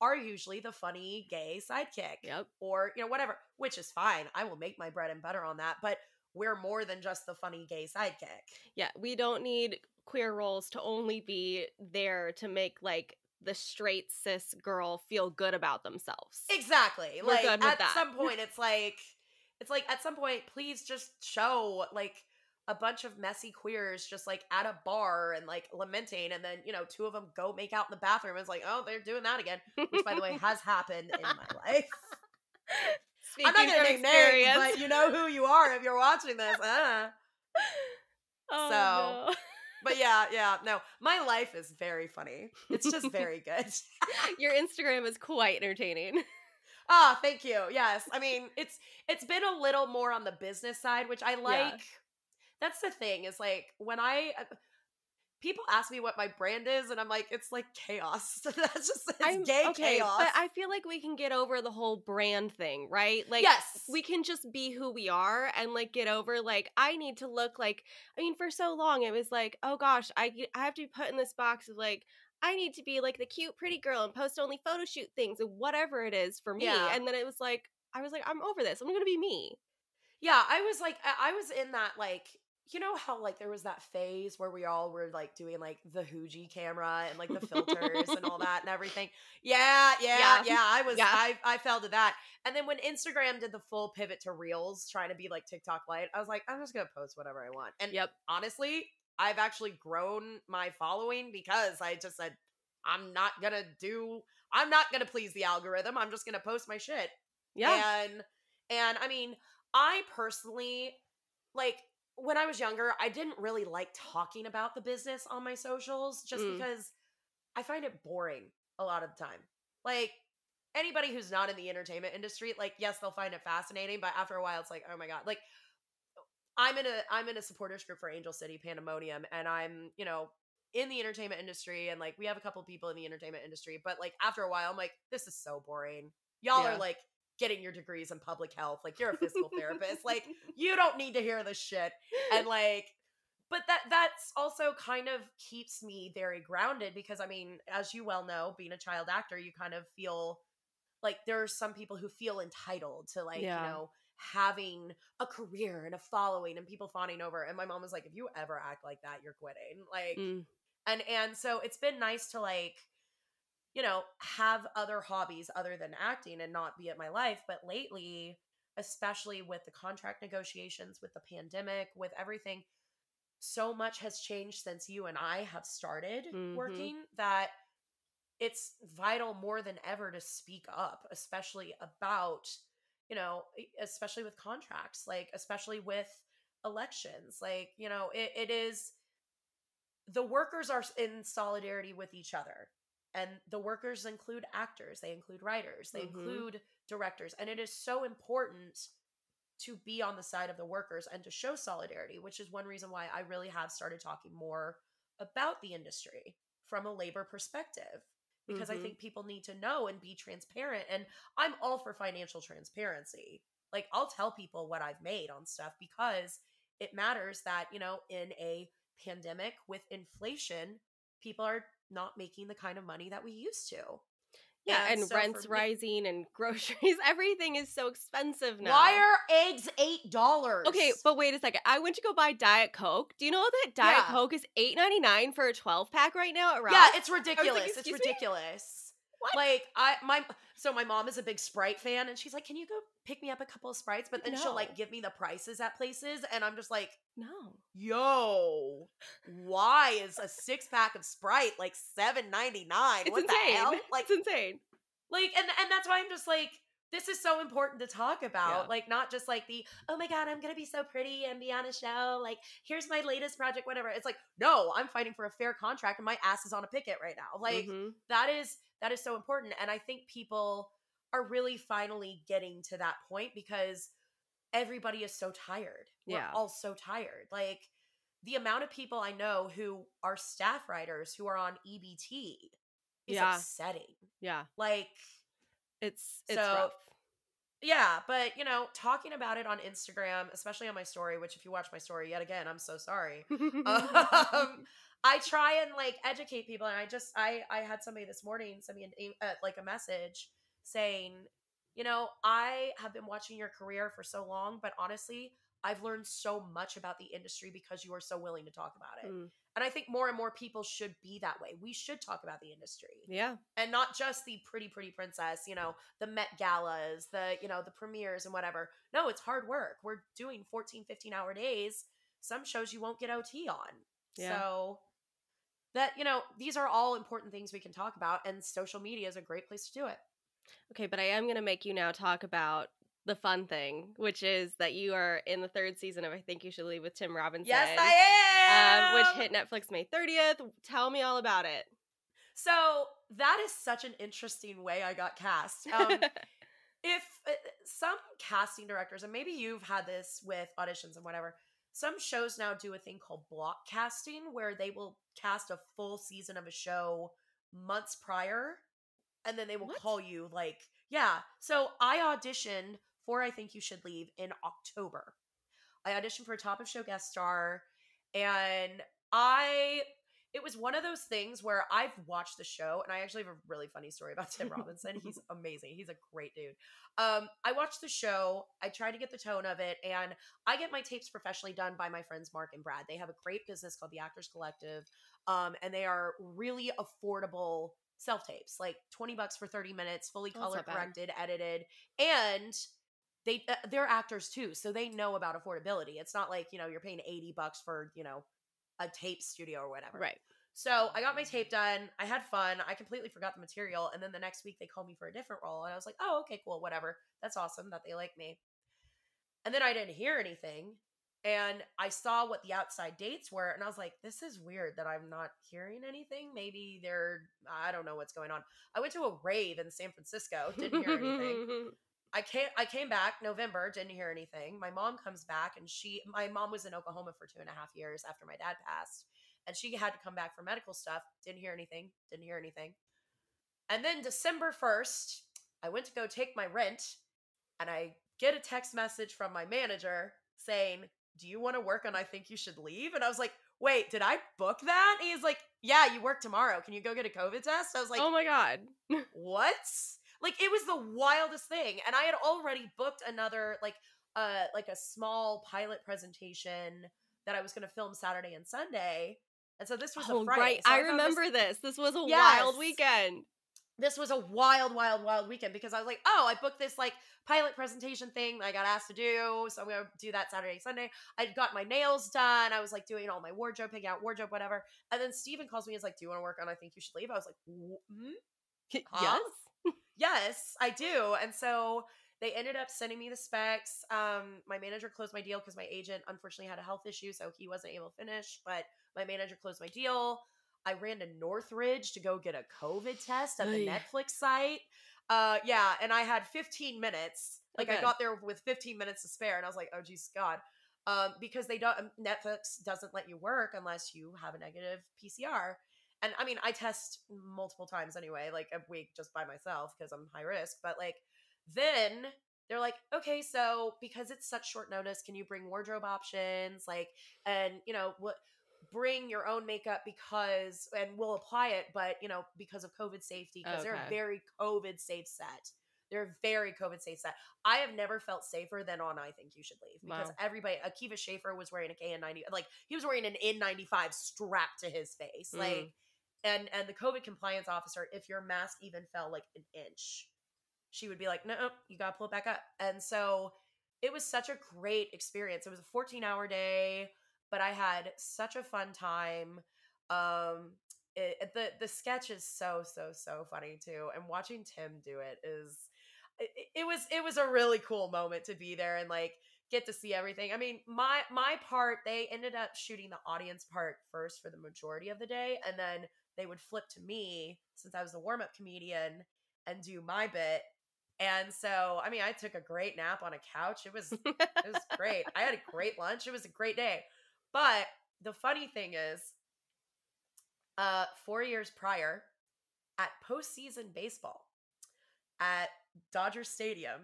are usually the funny gay sidekick. Yep. Or, whatever, which is fine. I will make my bread and butter on that, but we're more than just the funny gay sidekick. Yeah, we don't need queer roles to only be there to make like the straight cis girl feel good about themselves. Exactly. We're like good with that. Some point it's like at some point, please just show like a bunch of messy queers just like at a bar and like lamenting, and then two of them go make out in the bathroom. It's like, oh, they're doing that again, which by the way has happened in my life. Speaking I'm not gonna name names, but you know who you are if you're watching this. Oh, so. No. But yeah, no, my life is very funny. It's just very good. Your Instagram is quite entertaining. Oh, thank you. Yes. I mean, it's been a little more on the business side, which I like. Yeah. That's the thing, is like when people ask me what my brand is, and I'm like, it's like chaos. That's just chaos. But I feel like we can get over the whole brand thing, right? Like, yes, we can just be who we are and like get over like, I need to look like, I mean, for so long it was like, oh gosh, I have to be put in this box of like, I need to be like the cute pretty girl and post only photo shoot things and whatever it is for me. Yeah. And then it was like, I was like, I'm over this. I'm going to be me. Yeah. I was in that like you know how like there was that phase where we all were like doing like the Hooji camera and like the filters and all that and everything. Yeah. I fell to that. And then when Instagram did the full pivot to Reels, trying to be like TikTok Lite, I was like, I'm just gonna post whatever I want. And honestly, I've actually grown my following because I just said, I'm not gonna please the algorithm. I'm just gonna post my shit. Yeah. And I mean, I personally like, when I was younger, I didn't really like talking about the business on my socials just because I find it boring a lot of the time. Like, anybody who's not in the entertainment industry, like, yes, they'll find it fascinating, but after a while, it's like, oh my God. Like, I'm in a supporters group for Angel City Pandemonium, and I'm, you know, in the entertainment industry, and, like, we have a couple people in the entertainment industry, but, like, after a while, I'm like, this is so boring. Y'all are, like, getting your degrees in public health. Like, you're a physical therapist. Like, you don't need to hear this shit. And like, but that's also kind of keeps me very grounded because, I mean, as you well know, being a child actor, you kind of feel like there are some people who feel entitled to like, you know, having a career and a following and people fawning over. And my mom was like, if you ever act like that, you're quitting. Like, and so it's been nice to like, you know, have other hobbies other than acting and not be at my life. But lately, especially with the contract negotiations, with the pandemic, with everything, so much has changed since you and I have started working that it's vital more than ever to speak up, especially about, you know, especially with contracts, like, especially with elections, like, you know, it is, the workers are in solidarity with each other. And the workers include actors, they include writers, they include directors. And it is so important to be on the side of the workers and to show solidarity, which is one reason why I really have started talking more about the industry from a labor perspective, because I think people need to know and be transparent. And I'm all for financial transparency. Like, I'll tell people what I've made on stuff because it matters that, you know, in a pandemic with inflation, people are not making the kind of money that we used to. Yeah, and so rent's rising and groceries, everything is so expensive now. Why are eggs $8? Okay, but wait a second. I went to go buy Diet Coke. Do you know that Diet Coke is $8.99 for a 12-pack right now at Ralph's? Yeah, it's ridiculous. Like, it's ridiculous. What? Like, my mom is a big Sprite fan, and she's like, can you go pick me up a couple of Sprites? But then she'll like give me the prices at places, and I'm just like, no. Yo, why is a 6-pack of Sprite like $7.99? It's insane. The hell? Like, it's insane. Like, and that's why I'm just like, this is so important to talk about. Yeah. Like, not just like the, oh my God, I'm going to be so pretty and be on a show. Like, here's my latest project, whatever. It's like, no, I'm fighting for a fair contract and my ass is on a picket right now. Like, that is so important. And I think people are really finally getting to that point because everybody is so tired. Yeah. We're all so tired. Like, the amount of people I know who are staff writers who are on EBT is upsetting. Yeah. Like, it's so rough. Yeah, but you know, talking about it on Instagram, especially on my story, which if you watch my story yet again, I'm so sorry. I try and like educate people, and I had somebody this morning send me a message saying, you know, I have been watching your career for so long, but honestly, I've learned so much about the industry because you are so willing to talk about it. And I think more and more people should be that way. We should talk about the industry. Yeah. And not just the pretty princess, you know, the Met Galas, the, you know, the premieres and whatever. No, it's hard work. We're doing 14, 15-hour days. Some shows you won't get OT on. Yeah. So that, you know, these are all important things we can talk about, and social media is a great place to do it. Okay, but I am going to make you now talk about the fun thing, which is that you are in the third season of I Think You Should Leave with Tim Robinson. Yes, I am! Which hit Netflix May 30th. Tell me all about it. So that is such an interesting way I got cast. If some casting directors, and maybe you've had this with auditions and whatever, some shows now do a thing called block casting where they will cast a full season of a show months prior, and then they will call you like, yeah. So I auditioned for I Think You Should Leave in October. I auditioned for a top of show guest star, and I it was one of those things where I've watched the show, and I actually have a really funny story about Tim Robinson. He's amazing. He's a great dude. I watched the show. I tried to get the tone of it, and I get my tapes professionally done by my friends Mark and Brad. They have a great business called The Actors Collective, and they are really affordable self-tapes, like $20 for 30 minutes, fully color corrected, edited, and they're actors too, so they know about affordability. It's not like, you know, you're paying $80 for, you know, a tape studio or whatever. Right. So I got my tape done. I had fun. I completely forgot the material. And then the next week they called me for a different role. And I was like, oh, okay, cool, whatever. That's awesome that they like me. And then I didn't hear anything. And I saw what the outside dates were. And I was like, this is weird that I'm not hearing anything. Maybe I don't know what's going on. I went to a rave in San Francisco. Didn't hear anything. I came back November, didn't hear anything. My mom comes back, and my mom was in Oklahoma for 2.5 years after my dad passed, and she had to come back for medical stuff. Didn't hear anything. And then December 1st, I went to go take my rent, and I get a text message from my manager saying, do you want to work on I Think You Should Leave? And I was like, wait, did I book that? And he's like, yeah, you work tomorrow. Can you go get a COVID test? I was like, oh my God. What? Like, it was the wildest thing. And I had already booked another, like a small pilot presentation that I was going to film Saturday and Sunday. And so this was a Friday. Right. So I remember this. This was a wild weekend. This was a wild, wild, wild weekend, because I was like, oh, I booked this, like, pilot presentation thing that I got asked to do. So I'm going to do that Saturday, Sunday. I got my nails done. I was, like, doing all my wardrobe, picking out wardrobe, whatever. And then Steven calls me and is like, do you want to work on I Think You Should Leave? I was like, Yes. Yes, I do. And so they ended up sending me the specs. My manager closed my deal because my agent unfortunately had a health issue, so he wasn't able to finish, but my manager closed my deal. I ran to Northridge to go get a COVID test at the Netflix site. And I had 15 minutes. Like, I got there with 15 minutes to spare, and I was like, oh, geez, God. Because Netflix doesn't let you work unless you have a negative PCR. And I mean, I test multiple times anyway, like a week just by myself because I'm high risk. But like, then they're like, okay, so because it's such short notice, can you bring wardrobe options? Like, and you know, bring your own makeup because, and we'll apply it, but you know, because of COVID safety, because they're a very COVID safe set. I have never felt safer than on I Think You Should Leave, because everybody, Akiva Schaffer was wearing a KN90, like he was wearing an N95 strapped to his face. Like, and the COVID compliance officer, if your mask even fell like an inch, she would be like, no, you got to pull it back up. And so it was such a great experience. It was a 14-hour day, but I had such a fun time. The sketch is so funny too. And watching Tim do it was a really cool moment to be there and like get to see everything. I mean, my part, they ended up shooting the audience part first for the majority of the day, and then they would flip to me since I was the warm-up comedian and do my bit. And so, I mean, I took a great nap on a couch. It was great. I had a great lunch. It was a great day. But the funny thing is, 4 years prior, at postseason baseball at Dodger Stadium,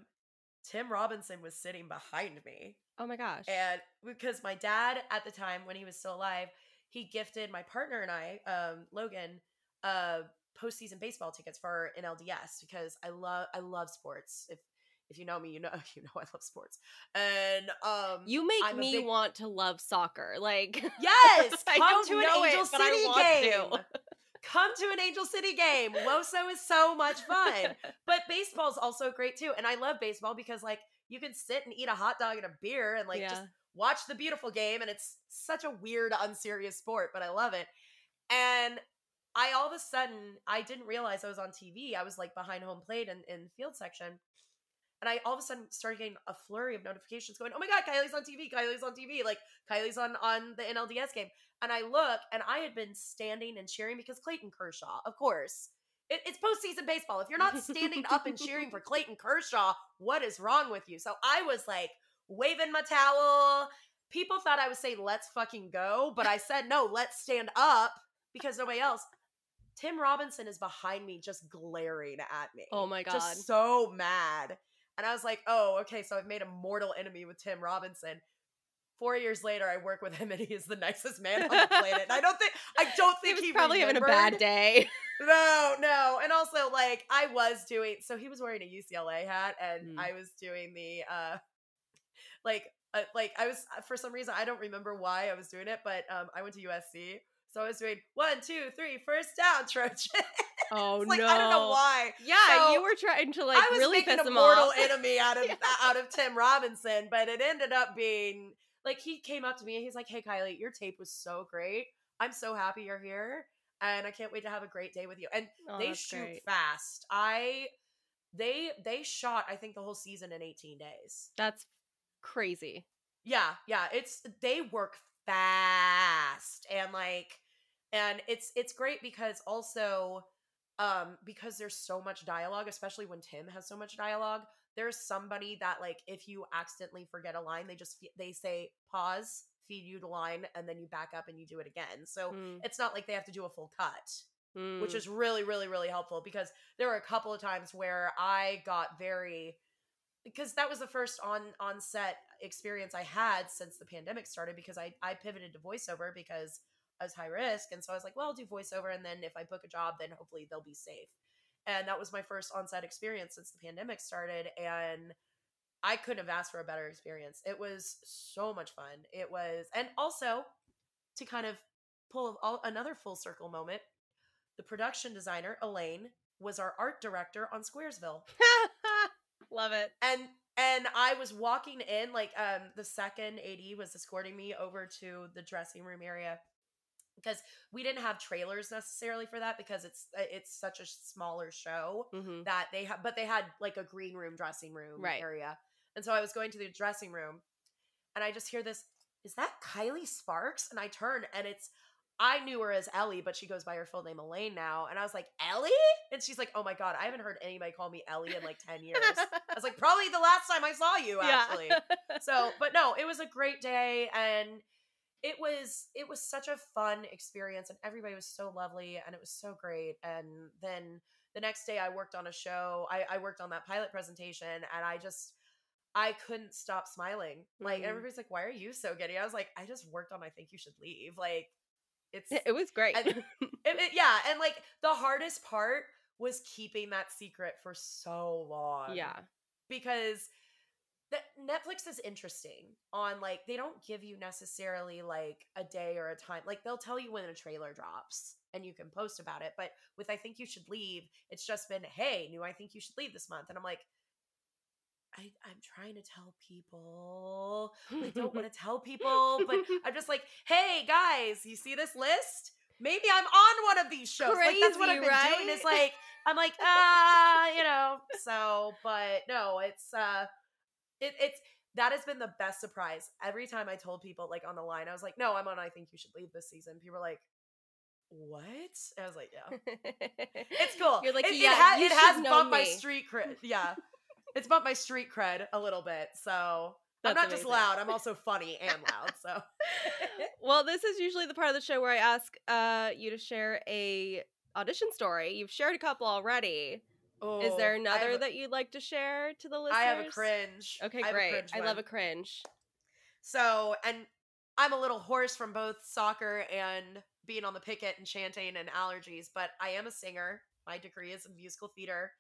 Tim Robinson was sitting behind me. Oh my gosh. And because my dad at the time, when he was still alive, he gifted my partner and I, Logan, postseason baseball tickets for NLDS, because I love sports. If you know me, you know I love sports. And you make me want to love soccer. Like, yes, come to an Angel City game. Come to an Angel City game. WOSO is so much fun. But baseball's also great too. And I love baseball because like you can sit and eat a hot dog and a beer and like just watch the beautiful game. And it's such a weird, unserious sport, but I love it. And I all of a sudden, I didn't realize I was on TV. I was like behind home plate in field section. And I all of a sudden started getting a flurry of notifications going, oh my God, Kylie's on TV. Like, Kylie's on the NLDS game. And I look, and I had been standing and cheering because Clayton Kershaw, of course. It's postseason baseball. If you're not standing up and cheering for Clayton Kershaw, what is wrong with you? So I was like waving my towel. People thought I was saying, let's fucking go. But I said, no, let's stand up, because nobody else. Tim Robinson is behind me just glaring at me. Oh my God. Just so mad. And I was like, oh, okay, so I've made a mortal enemy with Tim Robinson. 4 years later, I work with him, and he is the nicest man on the planet. And I don't think he was probably remembered. Having a bad day. No. And also, like, I was doing, so he was wearing a UCLA hat, and I was doing the, I was, for some reason, I don't remember why I was doing it, but I went to USC. So I was doing 1, 2, 3, first down, Trojan. Oh, like, no. I don't know why. Yeah, so you were trying to, like, really piss him off. I was making a mortal enemy out of Tim Robinson, but it ended up being, like, he came up to me and he's like, hey, Kylie, your tape was so great. I'm so happy you're here, and I can't wait to have a great day with you. And they shoot fast. They shot, I think, the whole season in 18 days. That's crazy. Yeah. They work fast, and like, and it's great because also, because there's so much dialogue, especially when Tim has so much dialogue, there's somebody that, like, if you accidentally forget a line, they say pause, feed you the line, and then you back up and you do it again. So it's not like they have to do a full cut, which is really, really, really helpful, because there were a couple of times where I got very, because that was the first on set experience I had since the pandemic started, because I pivoted to voiceover because I was high risk. And so I was like, well, I'll do voiceover, and then if I book a job, then hopefully they'll be safe. And that was my first on-set experience since the pandemic started, and I couldn't have asked for a better experience. It was so much fun. It was, and also to kind of pull another full circle moment, the production designer, Elaine, was our art director on Squaresville. Love it. And I was walking in, like, the second AD was escorting me over to the dressing room area, because we didn't have trailers necessarily for that, because it's such a smaller show that they have, but they had like a green room, dressing room area. And so I was going to the dressing room, and I just hear this, is that Kylie Sparks? And I turn, and I knew her as Ellie, but she goes by her full name Elaine now. And I was like, Ellie? And she's like, oh my God, I haven't heard anybody call me Ellie in like 10 years. I was like, probably the last time I saw you, actually. Yeah. So, but no, it was a great day, and it was such a fun experience, and everybody was so lovely, and it was so great. And then the next day I worked on a show. I worked on that pilot presentation, and I couldn't stop smiling. Like, everybody's like, why are you so giddy? I was like, I just worked on I Think You Should Leave. Like, it was great. Yeah. And like, the hardest part was keeping that secret for so long. Yeah. Because that Netflix is interesting on, like, they don't give you necessarily like a day or a time. Like, they'll tell you when a trailer drops and you can post about it. But with I Think You Should Leave, it's just been, hey, new I Think You Should Leave this month. And I'm like, I'm trying to tell people. I don't want to tell people, but I'm just like, hey guys, you see this list? Maybe I'm on one of these shows. Crazy, like, that's what I've been doing. Is like, I'm like, you know. So, but no, it's it's that has been the best surprise. Every time I told people, like, on the line, I was like, no, I'm on I Think You Should Leave this season. People were like, what? I was like, yeah. It's cool. You're like, it has bumped my street cred. Yeah. It's bumped my street cred a little bit. So that's I'm not amazing. Just loud. I'm also funny and loud. So, well, this is usually the part of the show where I ask you to share a audition story. You've shared a couple already. Oh, is there another that you'd like to share to the listeners? I have a cringe. Okay, great. I love a cringe. So, and I'm a little hoarse from both soccer and being on the picket and chanting and allergies, but I am a singer. My degree is in musical theater.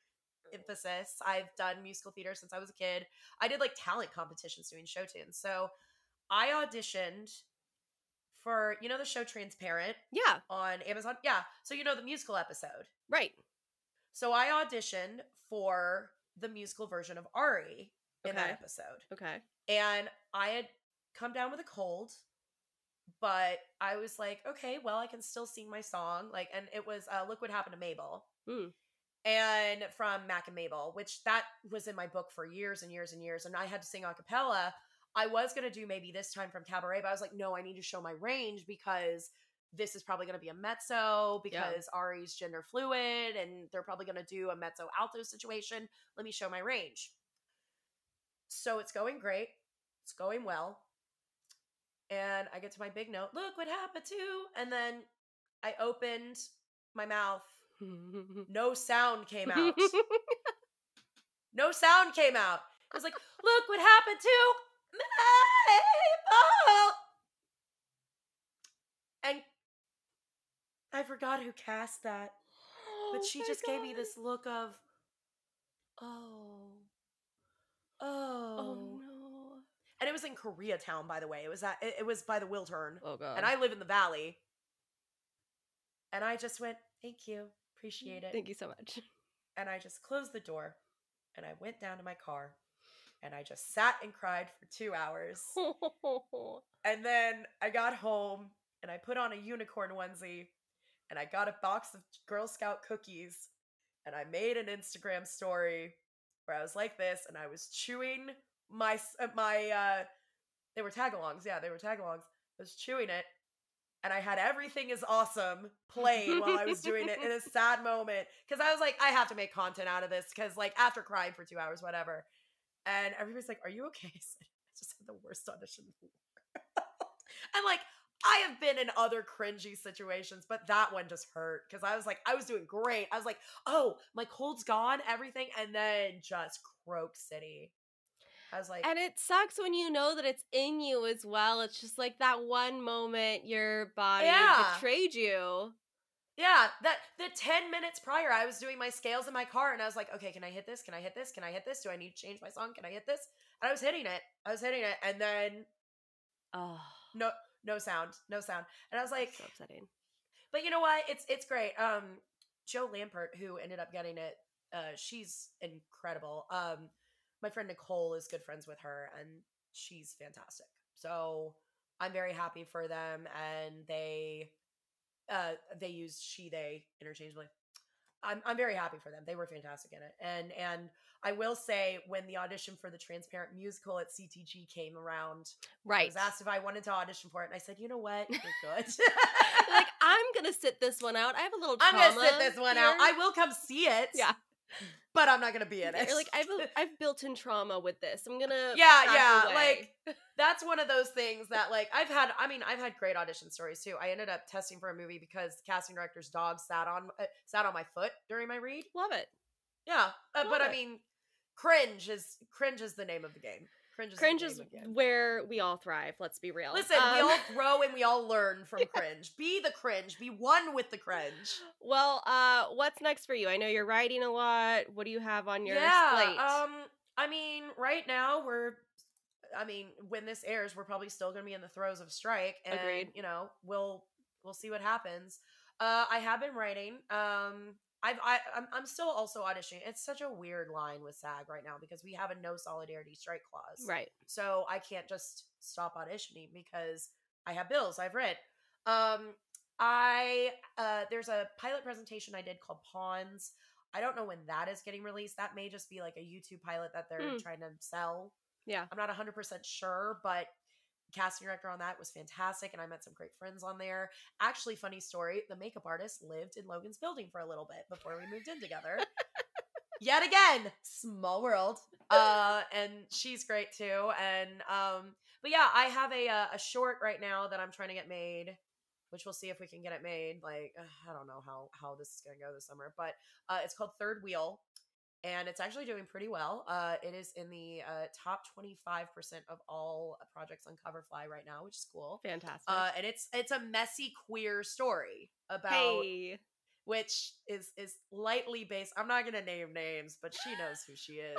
Emphasis. I've done musical theater since I was a kid. I did like talent competitions doing show tunes. So I auditioned for, you know, the show Transparent? Yeah. On Amazon? Yeah. So, you know, the musical episode. Right. So I auditioned for the musical version of Ari in that episode. Okay. And I had come down with a cold, but I was like, okay, well, I can still sing my song. Like, and it was Look What Happened to Mabel. Ooh. And from Mac and Mabel, which that was in my book for years and years and years. And I had to sing a cappella. I was going to do Maybe This Time from Cabaret, but I was like, no, I need to show my range because this is probably going to be a mezzo because Ari's gender fluid and they're probably going to do a mezzo alto situation. Let me show my range. So it's going great. It's going well. And I get to my big note. Look what happened to. And then I opened my mouth. No sound came out. No sound came out. I was like, look what happened to Mabel. I forgot who cast that. But she just gave me this look of, oh no. And it was in Koreatown, by the way. It was that it was by the Wiltern. Oh god. And I live in the valley. And I just went, thank you. Appreciate it. Thank you so much. And I just closed the door and I went down to my car and I just sat and cried for 2 hours. And then I got home and I put on a unicorn onesie and I got a box of Girl Scout cookies and I made an Instagram story where I was like this and I was chewing my, they were tagalongs. Yeah, they were tagalongs. I was chewing it. And I had Everything Is Awesome played while I was doing it in a sad moment. Because I was like, I have to make content out of this. Because, like, after crying for 2 hours, whatever. And everybody's like, are you okay? I said, I just had the worst audition in the world. And, like, I have been in other cringy situations, but that one just hurt. Because I was like, I was doing great. I was like, oh, my cold's gone, everything. And then just Croak City. I was like, and it sucks when you know that it's in you as well. It's just like that one moment your body betrayed you. Yeah, that the 10 minutes prior, I was doing my scales in my car, and I was like, okay, can I hit this? Can I hit this? Can I hit this? Do I need to change my song? Can I hit this? And I was hitting it. I was hitting it, and then no sound, no sound. And I was like, so upsetting. But you know what? It's great. Jo Lampert, who ended up getting it, she's incredible. My friend Nicole is good friends with her, and she's fantastic. So I'm very happy for them, and they use she, they interchangeably. I'm very happy for them. They were fantastic in it. And I will say, when the audition for the Transparent musical at CTG came around, right, I was asked if I wanted to audition for it, and I said, you know what, you're good. Like, I'm gonna sit this one out. I have a little trauma. I'm gonna sit this one out. I will come see it. Yeah. But I'm not gonna be in it. Like, I've built in trauma with this. I'm gonna away. Like, that's one of those things that, like, I've had great audition stories too. I ended up testing for a movie because the casting director's dog sat on my foot during my read. Love it. Yeah, but it. I mean, cringe is the name of the game. Cringe is where we all thrive. Let's be real. Listen, we all grow and we all learn from cringe. Be the cringe. Be one with the cringe. Well, what's next for you? I know you're writing a lot. What do you have on your slate? I mean, right now when this airs, we're probably still going to be in the throes of strike, and agreed. You know, we'll see what happens. I have been writing. I'm still also auditioning. It's such a weird line with SAG right now because we have a no solidarity strike clause. Right. So I can't just stop auditioning because I have bills, I've read. There's a pilot presentation I did called Pawns. I don't know when that is getting released. That may just be like a YouTube pilot that they're trying to sell. Yeah. I'm not 100% sure, but casting director on that was fantastic, and I met some great friends on there. Actually, funny story, the makeup artist lived in Logan's building for a little bit before we moved in together. Yet again, small world. And she's great too. And but yeah, I have a short right now that I'm trying to get made, which we'll see if we can get it made. Like, I don't know how this is gonna go this summer, but it's called Third Wheel. And it's actually doing pretty well. It is in the top 25% of all projects on Coverfly right now, which is cool. Fantastic. And it's a messy queer story about, which is lightly based. I'm not gonna name names, but she knows who she is.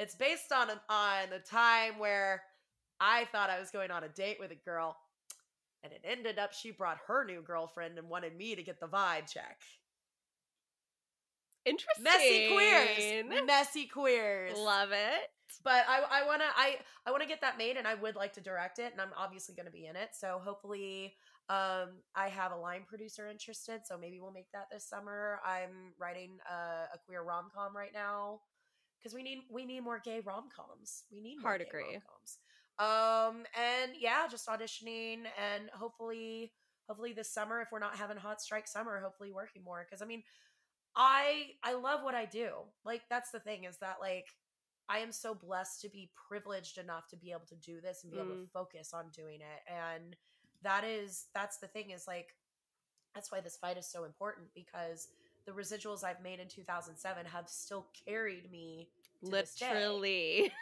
It's based on the time where I thought I was going on a date with a girl, and it ended up she brought her new girlfriend and wanted me to get the vibe check. Interesting. Messy queers. Love it. But I wanna get that made, and I would like to direct it, and I'm obviously gonna be in it. So hopefully, I have a line producer interested, so maybe we'll make that this summer. I'm writing a queer rom-com right now because we need more gay rom-coms. We need more hard gay agree rom-coms. And yeah, just auditioning, and hopefully this summer, if we're not having hot strike summer, hopefully working more, because I mean, I love what I do. Like, that's the thing, is that, like, I am so blessed to be privileged enough to be able to do this and be able to focus on doing it. And that's the thing, is like, that's why this fight is so important, because the residuals I've made in 2007 have still carried me to this day.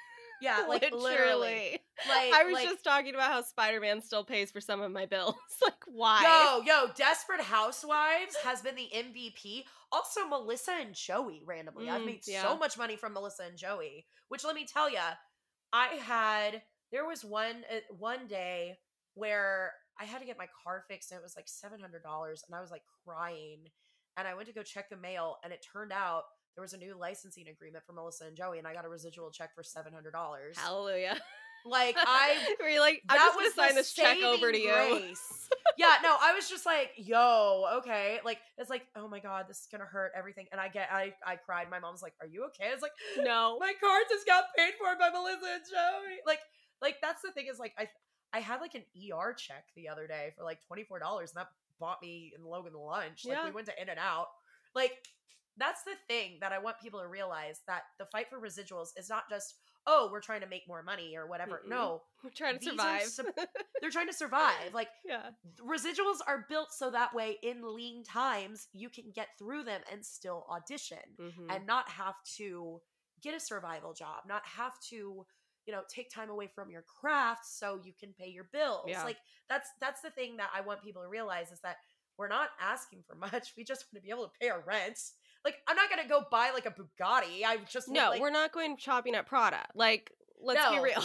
Yeah, like literally. Like, I was just talking about how Spider-Man still pays for some of my bills. Like, why? Yo, Desperate Housewives has been the MVP. Also, Melissa and Joey, randomly. I've made so much money from Melissa and Joey, which, let me tell you, there was one day where I had to get my car fixed, and it was like $700, and I was like crying, and I went to go check the mail, and it turned out there was a new licensing agreement for Melissa and Joey, and I got a residual check for $700. Hallelujah. Like, were you like, I'm just gonna sign this check over to you? Yeah, no, I was just like, yo, okay. Like, it's like, oh my God, this is gonna hurt everything. And I cried. My mom's like, are you okay? I was like, no, my car just got paid for by Melissa and Joey. Like that's the thing is, like, I had like an ER check the other day for like $24, and that bought me and Logan lunch. Like, we went to In-N-Out. Like, that's the thing that I want people to realize, that the fight for residuals is not just, oh, we're trying to make more money or whatever. No. We're trying to survive. They're trying to survive. Like, residuals are built so that way in lean times you can get through them and still audition and not have to get a survival job, not have to, you know, take time away from your craft so you can pay your bills. Yeah. Like, that's the thing that I want people to realize, is that we're not asking for much. We just want to be able to pay our rent. Like, I'm not going to go buy, like, a Bugatti. I just... No, we're not going shopping at Prada. Like, let's be real.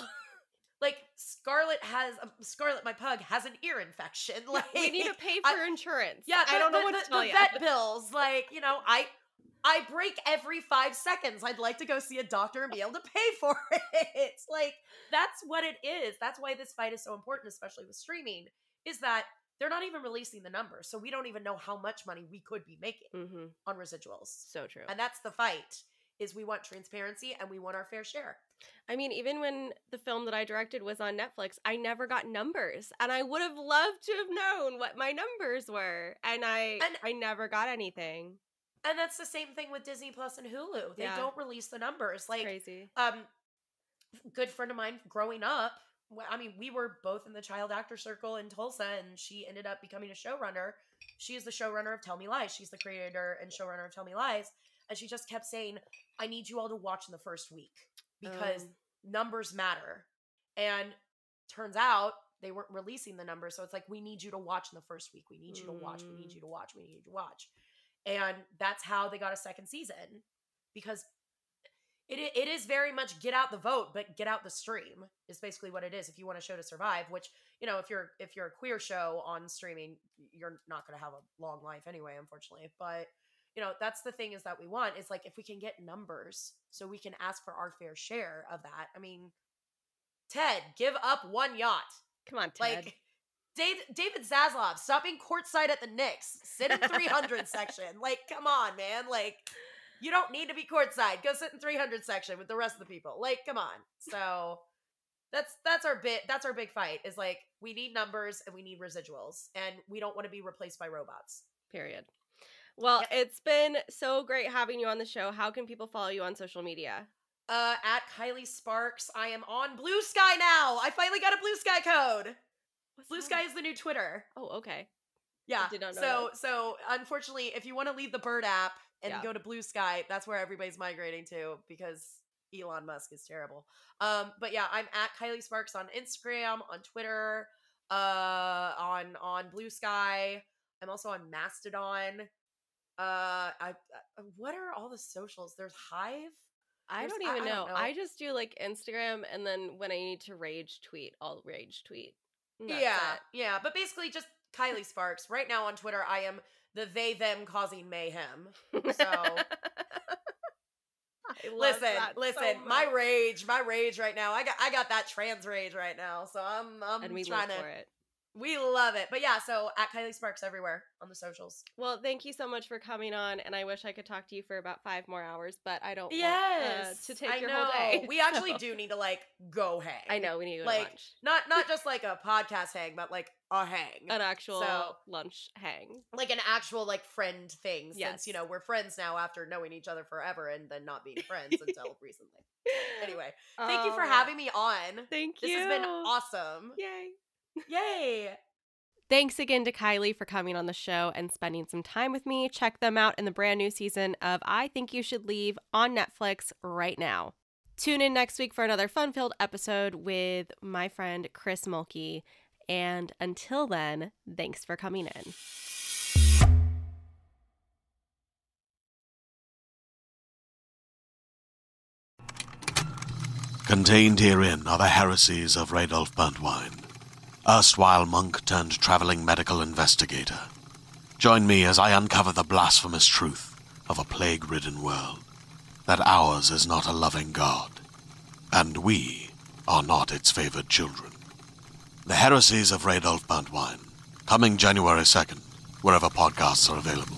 Like, Scarlett, my pug, has an ear infection. Like, we need to pay for insurance. Yeah, I don't know what to tell you. The vet bills. Like, you know, I break every 5 seconds. I'd like to go see a doctor and be able to pay for it. Like, that's what it is. That's why this fight is so important, especially with streaming, is that they're not even releasing the numbers, so we don't even know how much money we could be making on residuals. So true. And that's the fight, is we want transparency and we want our fair share. I mean, even when the film that I directed was on Netflix, I never got numbers, and I would have loved to have known what my numbers were, and I never got anything. And that's the same thing with Disney Plus and Hulu. They don't release the numbers. Like, crazy. Good friend of mine growing up, I mean, we were both in the child actor circle in Tulsa, and she ended up becoming a showrunner. She is the showrunner of Tell Me Lies. She's the creator and showrunner of Tell Me Lies. And she just kept saying, I need you all to watch in the first week because numbers matter. And turns out they weren't releasing the numbers. So it's like, we need you to watch in the first week. We need you to watch. We need you to watch. We need you to watch. And that's how they got a second season, because it is very much get out the vote, but get out the stream is basically what it is. If you want a show to survive, which, you know, if you're a queer show on streaming, you're not going to have a long life anyway, unfortunately. But, you know, that's the thing is that we want is like, if we can get numbers so we can ask for our fair share of that. I mean, Ted, give up one yacht. Come on, Ted. Like, David Zaslav, stop being courtside at the Knicks. Sit in 300 section. Like, come on, man. Like, you don't need to be courtside. Go sit in 300 section with the rest of the people. Like, come on. So that's our bit. That's our big fight, is like, we need numbers and we need residuals, and we don't want to be replaced by robots. Period. Well, it's been so great having you on the show. How can people follow you on social media? At Kylie Sparks. I am on Blue Sky now. I finally got a Blue Sky code. What's Blue Sky is the new Twitter. Oh, okay. Yeah. I did not know that. So unfortunately, if you want to leave the Bird app and go to Blue Sky, that's where everybody's migrating to, because Elon Musk is terrible. But yeah, I'm at Kylie Sparks on Instagram, on Twitter, on Blue Sky. I'm also on Mastodon. What are all the socials? There's Hive. I don't even know. I just do like Instagram, and then when I need to rage tweet, I'll rage tweet. Yeah. But basically just Kylie Sparks. Right now on Twitter, I am the they, them causing mayhem. So listen, my rage right now. I got that trans rage right now. So I'm trying to, we love it. But yeah, so at Kylie Sparks everywhere on the socials. Well, thank you so much for coming on. And I wish I could talk to you for about 5 more hours, but I don't want to take your whole day. We actually do need to like go hang. I know, we need to go to lunch. Not just like a podcast hang, but like a hang. An actual lunch hang. Like an actual like friend thing. Yes. Since, you know, we're friends now after knowing each other forever and then not being friends until recently. Anyway, thank you for having me on. Thank you. This has been awesome. Yay. Yay! Thanks again to Kylie for coming on the show and spending some time with me. Check them out in the brand new season of I Think You Should Leave on Netflix right now. Tune in next week for another fun-filled episode with my friend Chris Mulkey. And until then, thanks for coming in. Contained herein are the heresies of Radulf Buntwine, erstwhile monk-turned-traveling medical investigator. Join me as I uncover the blasphemous truth of a plague-ridden world, that ours is not a loving God, and we are not its favored children. The Heresies of Radulf Buntwine, coming January 2nd, wherever podcasts are available.